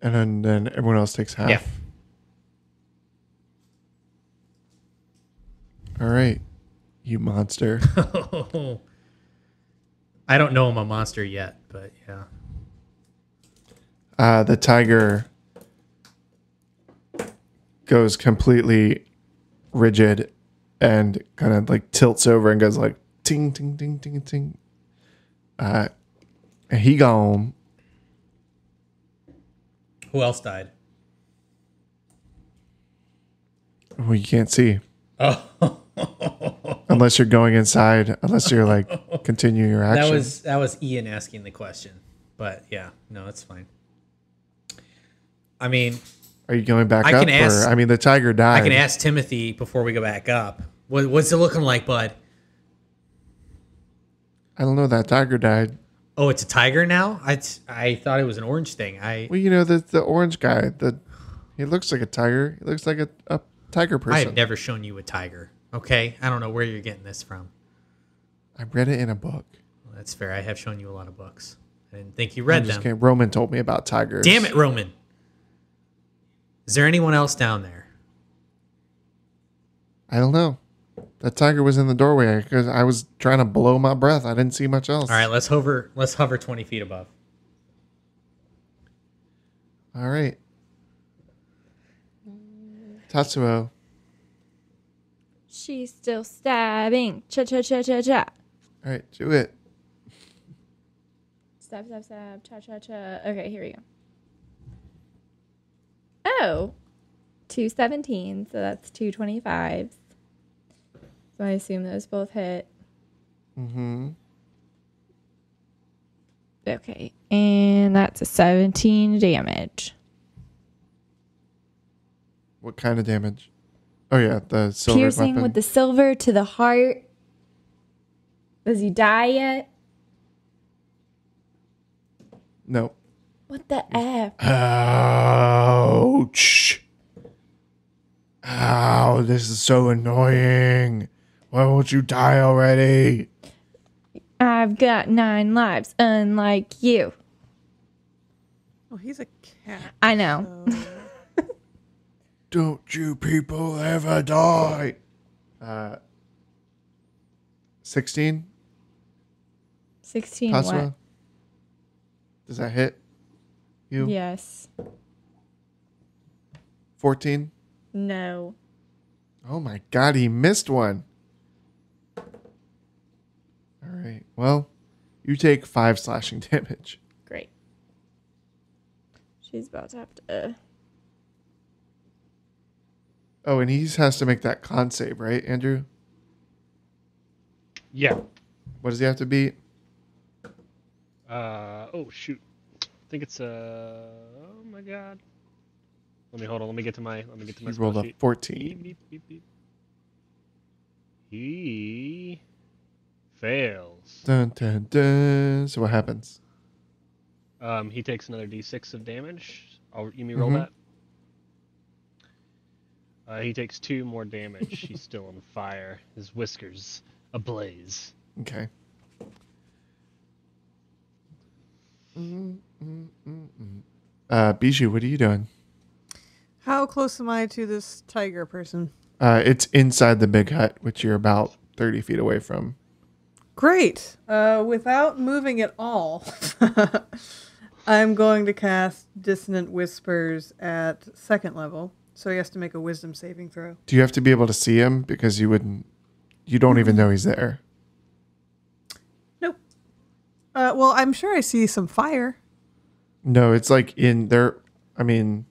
And then, then everyone else takes half. Yeah. All right. You monster. I don't know I'm a monster yet, but yeah. Uh, the tiger goes completely rigid and kind of like tilts over and goes like ting, ting, ting, ting, ting. Uh, and he gone. Who else died? Well, you can't see. Oh. Unless you're going inside, unless you're like continuing your action. That was that was Ian asking the question. But yeah, no, it's fine. I mean, are you going back I up? Can ask, or, I mean, the tiger died. I can ask Timothy before we go back up. What, what's it looking like, bud? I don't know. That tiger died. Oh, it's a tiger now? I, I thought it was an orange thing. I well, you know, the the orange guy. The he looks like a tiger. He looks like a, a tiger person. I have never shown you a tiger. Okay, I don't know where you're getting this from. I read it in a book. Well, that's fair. I have shown you a lot of books. I didn't think you read them. Kidding. Roman told me about tigers. Damn it, Roman. Is there anyone else down there? I don't know. That tiger was in the doorway because I was trying to blow my breath. I didn't see much else. All right, let's hover. Let's hover twenty feet above. All right, Tatsuo. She's still stabbing. Cha cha cha cha cha. All right, do it. Stab stab stab. Cha cha cha. Okay, here we go. Oh, two seventeen, so that's two twenty-fives. So I assume those both hit. Mm-hmm. Okay, and that's a seventeen damage. What kind of damage? Oh, yeah, the silver piercing weapon with the silver to the heart. Does he die yet? No. What the F? Ouch. Ow, this is so annoying. Why won't you die already? I've got nine lives, unlike you. Oh, he's a cat. I know. So. Don't you people ever die? Uh, sixteen? sixteen Possible? What? Does that hit? You? Yes. fourteen? No. Oh my god, he missed one. All right. Well, you take five slashing damage. Great. She's about to have to... Uh... Oh, and he has to make that con save, right, Andrew? Yeah. What does he have to beat? Uh, oh, shoot. I think it's a. Uh, oh my god! Let me hold on. Let me get to my. Let me get to my. He rolled a fourteen. Beep, beep, beep, beep. He fails. Dun dun dun. So what happens? Um, he takes another d six of damage. I'll you me roll mm-hmm. that. Uh, he takes two more damage. He's still on fire. His whiskers ablaze. Okay. Mm, mm, mm, mm. Uh, Bijou, what are you doing? How close am I to this tiger person? Uh, it's inside the big hut, which you're about thirty feet away from. Great. Uh, without moving at all, I'm going to cast Dissonant Whispers at second level. So he has to make a wisdom saving throw. Do you have to be able to see him? Because you wouldn't, you don't mm-hmm. even know he's there. Uh, well, I'm sure I see some fire. No, it's like in there. I mean,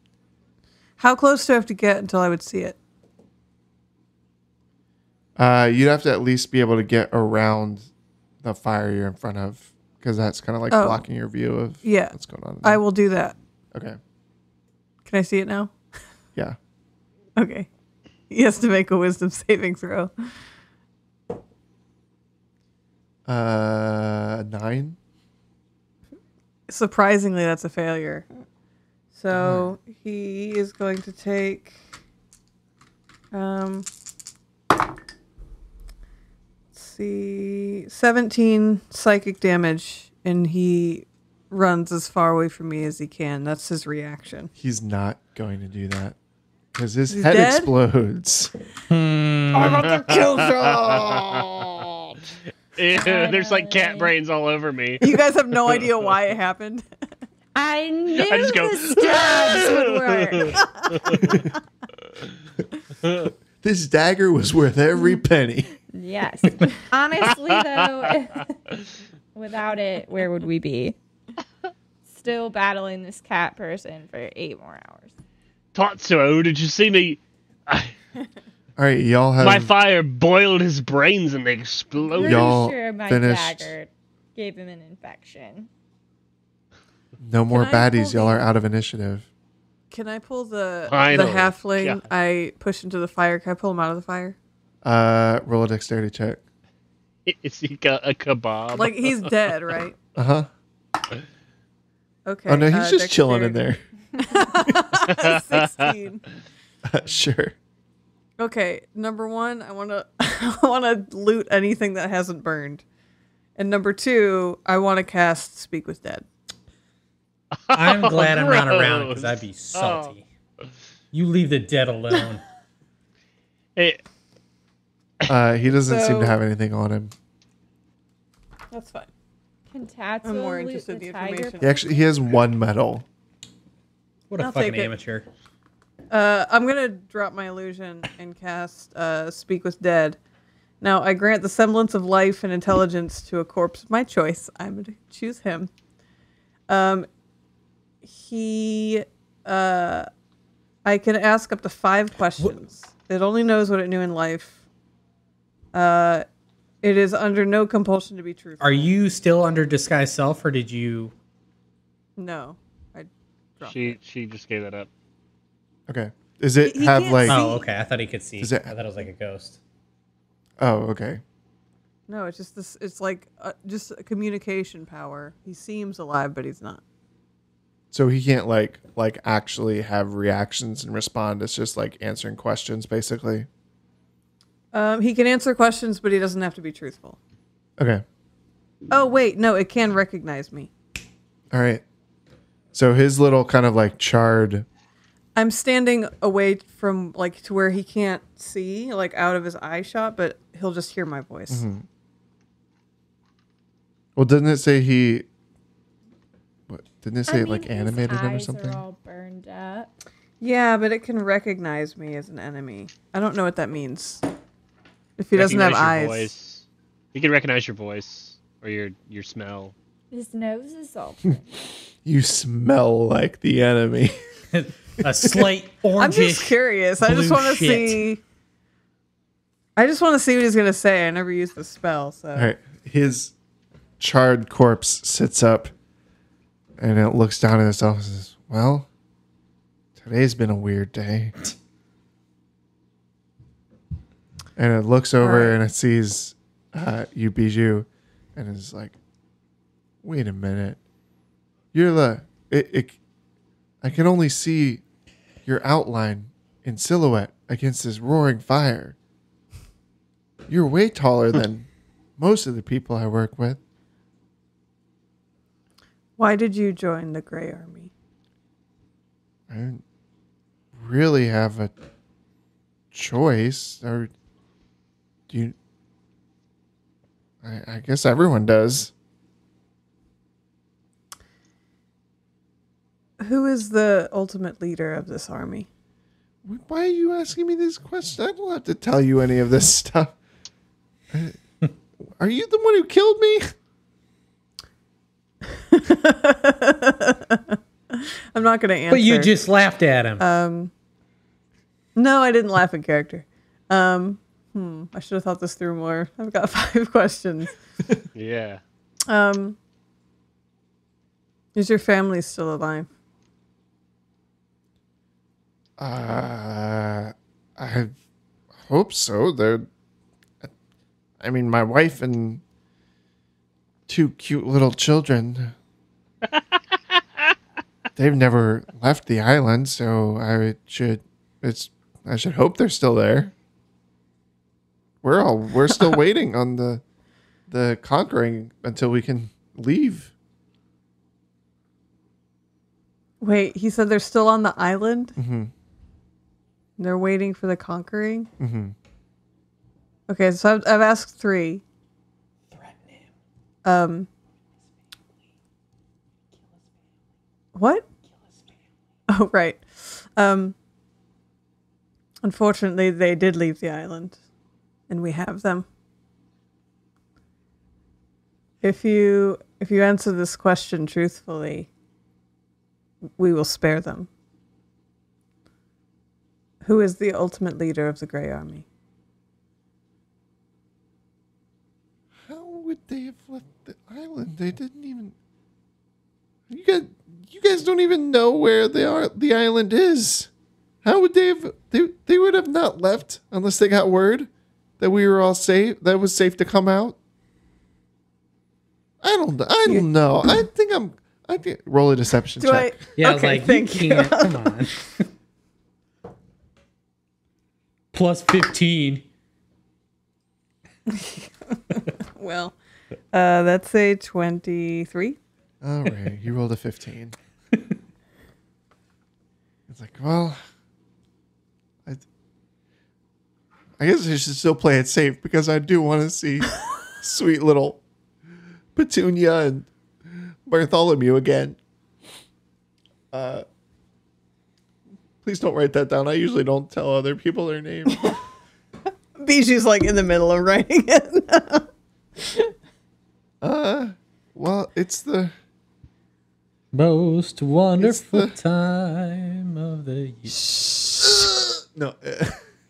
how close do I have to get until I would see it? Uh, you'd have to at least be able to get around the fire you're in front of, because that's kind of like oh. blocking your view of yeah. what's going on. I will do that. Okay. Can I see it now? Yeah. Okay. He has to make a wisdom saving throw. Uh, nine. Surprisingly, that's a failure. So uh, he is going to take um let's see seventeen psychic damage, and he runs as far away from me as he can. That's his reaction. He's not going to do that. Because his He's head dead? explodes. I'm about to kill you. Ew, there's like cat brains all over me. You guys have no idea why it happened. I knew I just go, the stabs would work. This dagger was worth every penny. Yes. Honestly, though, without it, where would we be? Still battling this cat person for eight more hours. Tatsuo, did you see me? All right, y'all have my fire boiled his brains and they exploded. Y'all sure my finished. Dagger gave him an infection. No more baddies. Y'all are out of initiative. Can I pull the Finally. the halfling yeah. I pushed into the fire? Can I pull him out of the fire? Uh, roll a dexterity check. Is he got a kebab? Like, he's dead, right? Uh huh. Okay. Oh no, he's uh, just dexterity. chilling in there. sixteen. Uh, sure. Okay, number one, I want to I want to loot anything that hasn't burned, and number two, I want to cast Speak with Dead. I'm glad oh, I'm not around because I'd be salty. Oh. You leave the dead alone. Hey. Uh, he doesn't so, seem to have anything on him. That's fine. Can Tatsuo I'm more interested in the information. He actually he has one medal. What I'll a fucking amateur. Uh, I'm going to drop my illusion and cast uh, Speak with Dead. Now, I grant the semblance of life and intelligence to a corpse of my choice. I'm going to choose him. Um, he, uh, I can ask up to five questions. What? It only knows what it knew in life. Uh, it is under no compulsion to be truthful. Are you still under disguise self, or did you? No, I dropped She it. She just gave that up. Okay. Is it he, he have like? See. Oh, okay. I thought he could see. It, I thought it was like a ghost. Oh, okay. No, it's just this. It's like uh, just a communication power. He seems alive, but he's not. So he can't like like actually have reactions and respond. It's just like answering questions, basically. Um, he can answer questions, but he doesn't have to be truthful. Okay. Oh wait, no, it can recognize me. All right. So his little kind of like charred. I'm standing away from, like, to where he can't see, like, out of his eye shot, but he'll just hear my voice. Mm-hmm. Well, didn't it say he... What? Didn't it say, I mean, like, animated him or something? His eyes are all burned up. Yeah, but it can recognize me as an enemy. I don't know what that means. If he recognize doesn't have eyes. Voice. He can recognize your voice or your, your smell. His nose is all burned. You smell like the enemy. A slight orange. I'm just curious. I just want to see. I just want to see what he's gonna say. I never used the spell, so. All right. His charred corpse sits up, and it looks down at itself and says, "Well, today's been a weird day." And it looks over right. and it sees uh, you, Bijou, and is like, "Wait a minute, you're the it." it I can only see your outline in silhouette against this roaring fire. You're way taller than most of the people I work with. Why did you join the Grey Army? I didn't really have a choice. Or do you? I, I guess everyone does. Who is the ultimate leader of this army? Why are you asking me this question? I don't have to tell you any of this stuff. Are you the one who killed me? I'm not going to answer. But you just laughed at him. Um, no, I didn't laugh in character. Um, hmm, I should have thought this through more. I've got five questions. Yeah. Um, is your family still alive? Uh, I hope so. They're, I mean, my wife and two cute little children. They've never left the island, so I should. It's. I should hope they're still there. We're all. We're still waiting on the, the conquering until we can leave. Wait, he said they're still on the island. Mm-hmm. They're waiting for the conquering? Mm-hmm. Okay, so I've, I've asked three. Threatening. Um. What? Oh, right. Um. Unfortunately, they did leave the island. And we have them. If you, if you answer this question truthfully, we will spare them. Who is the ultimate leader of the Grey Army? How would they have left the island? They didn't even... You got you guys don't even know where they are, the island is. How would they have, they, they would have not left unless they got word that we were all safe, that it was safe to come out. I don't, I don't yeah. know. I think I'm, I think, roll a deception Do check. I, yeah, okay, I was like, thank you. you. Come on. Plus fifteen. Well, uh, that's a twenty-three. All right, you rolled a fifteen. It's like, well, I, I guess I should still play it safe because I do want to see sweet little Petunia and Bartholomew again. Uh, please don't write that down. I usually don't tell other people their name. Bijou's like in the middle of writing it. uh, well, it's the most wonderful the... time of the year. No,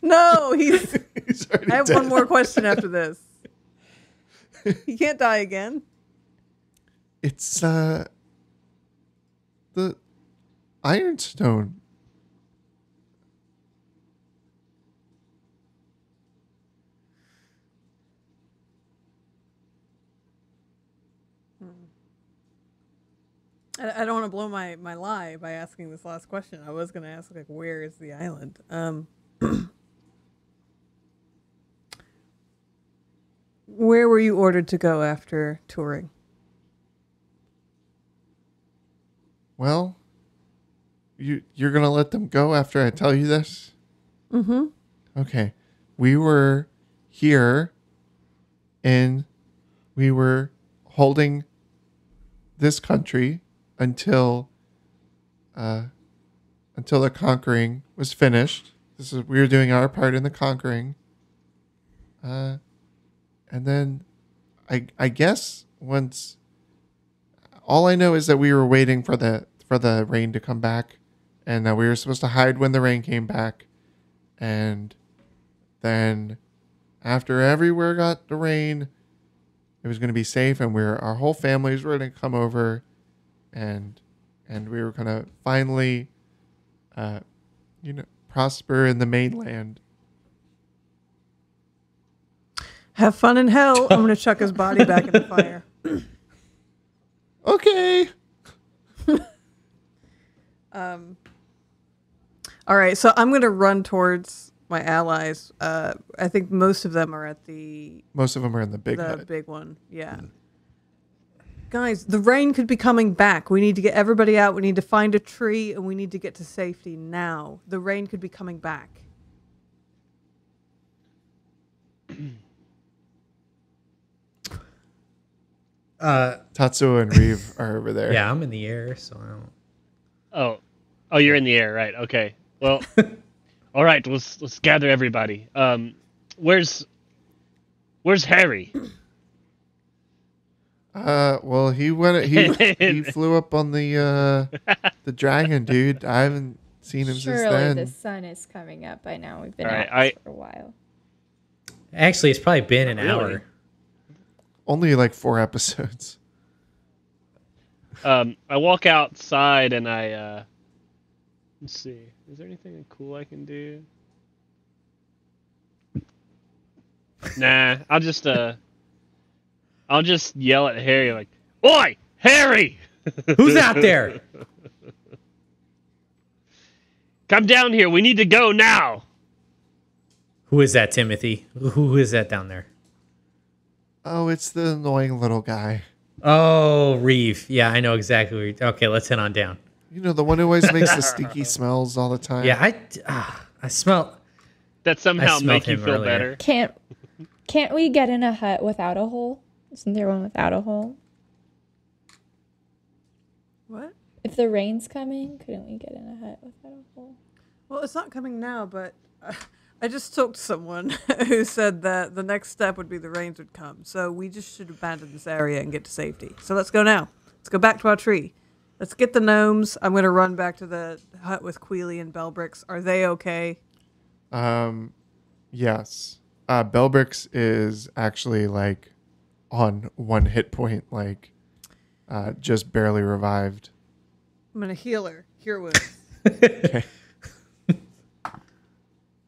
no, he's. he's already I have dead. One more question after this. He can't die again. It's uh, the Ironstone. I don't want to blow my, my lie by asking this last question. I was going to ask, like, where is the island? Um, where were you ordered to go after Turing? Well, you, you're going to let them go after I tell you this? Mm-hmm. Okay. We were here, and we were holding this country until uh, until the conquering was finished. This is, we were doing our part in the conquering. Uh, and then I I guess once, all I know is that we were waiting for the for the rain to come back, and uh, we were supposed to hide when the rain came back. And then after everywhere got the rain, it was going to be safe, and we were, our whole families were going to come over. And and we were going to finally, uh, you know, prosper in the mainland. Have fun in hell. I'm going to chuck his body back in the fire. Okay. um. All right. So I'm going to run towards my allies. Uh, I think most of them are at the. Most of them are in the big. The hut. Big one. Yeah. Mm. Guys, the rain could be coming back. We need to get everybody out. We need to find a tree, and we need to get to safety now. The rain could be coming back. Uh, Tatsuo and Reeve are over there. Yeah, I'm in the air, so I don't... Oh. Oh, you're in the air, right. Okay. Well, all right, let's, let's gather everybody. Um, where's, where's Harry? Uh, well, he went. He he flew up on the uh, the dragon, dude. I haven't seen him Surely since then. Surely the sun is coming up by now. We've been All out right, for I, a while. Actually, it's probably been an really? hour. Only like four episodes. Um, I walk outside and I uh, let's see. Is there anything cool I can do? Nah, I'll just uh. I'll just yell at Harry like, "Oi, Harry! Who's out there? Come down here. We need to go now." Who is that, Timothy? Who is that down there? Oh, it's the annoying little guy. Oh, Reeve. Yeah, I know exactly. Where you're... Okay, let's head on down. You know, the one who always makes the stinky smells all the time. Yeah, I, uh, I smell. That somehow make you feel earlier. better. Can't. Can't we get in a hut without a hole? Isn't there one without a hole? What? If the rain's coming, couldn't we get in a hut without a hole? Well, it's not coming now, but uh, I just talked to someone who said that the next step would be the rains would come. So we just should abandon this area and get to safety. So let's go now. Let's go back to our tree. Let's get the gnomes. I'm going to run back to the hut with Quilly and Bellbricks. Are they okay? Um, yes. Uh, Bellbricks is actually like on one hit point, like uh, just barely revived. I'm gonna heal her. Cure wounds. Okay.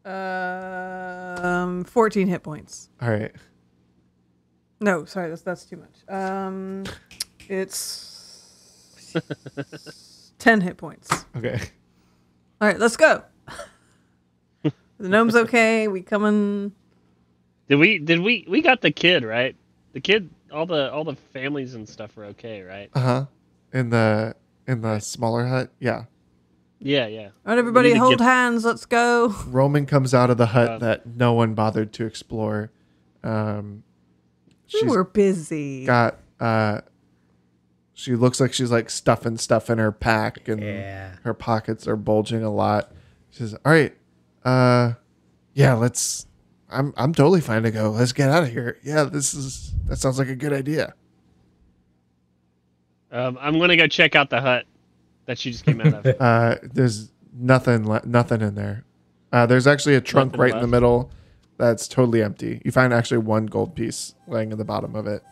Um, fourteen hit points. All right. No, sorry, that's that's too much. Um, it's ten hit points. Okay. All right, let's go. The gnome's okay. We coming. Did we? Did we? We got the kid right. The kid. All the all the families and stuff are okay, right? Uh huh. In the in the smaller hut, yeah. Yeah, yeah. All right, everybody, hold hands. Let's go. Roman comes out of the hut um, that no one bothered to explore. Um, we were busy. Got. Uh, she looks like she's like stuffing stuff in her pack, and yeah. her pockets are bulging a lot. She says, "All right, uh, yeah, let's. I'm I'm totally fine to go. Let's get out of here. Yeah, this is that sounds like a good idea." Um, I'm gonna go check out the hut that she just came out of. Uh, there's nothing, nothing in there. Uh, there's actually a trunk nothing right left. in the middle that's totally empty. You find actually one gold piece laying in the bottom of it.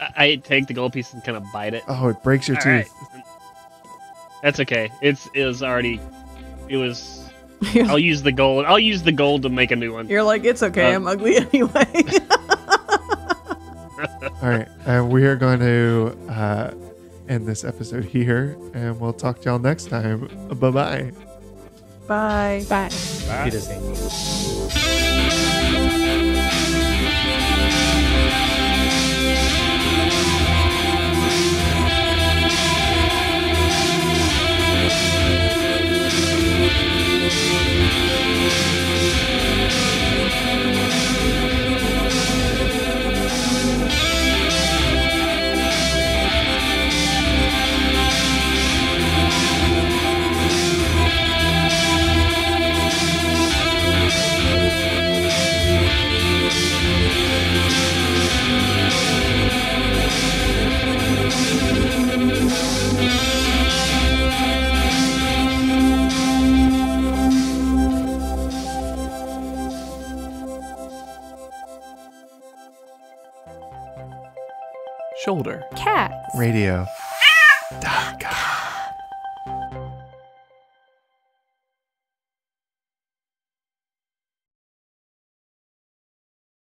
I, I take the gold piece and kind of bite it. Oh, it breaks your All teeth. Right. That's okay. It's it was already, it was. I'll use the gold. I'll use the gold to make a new one. You're like, it's okay. Um, I'm ugly anyway. All right, uh, we are going to uh, end this episode here, and we'll talk to y'all next time. Bye-bye. Bye. Bye. Bye. Shoulder. Cats. Radio. Ah! Dot com.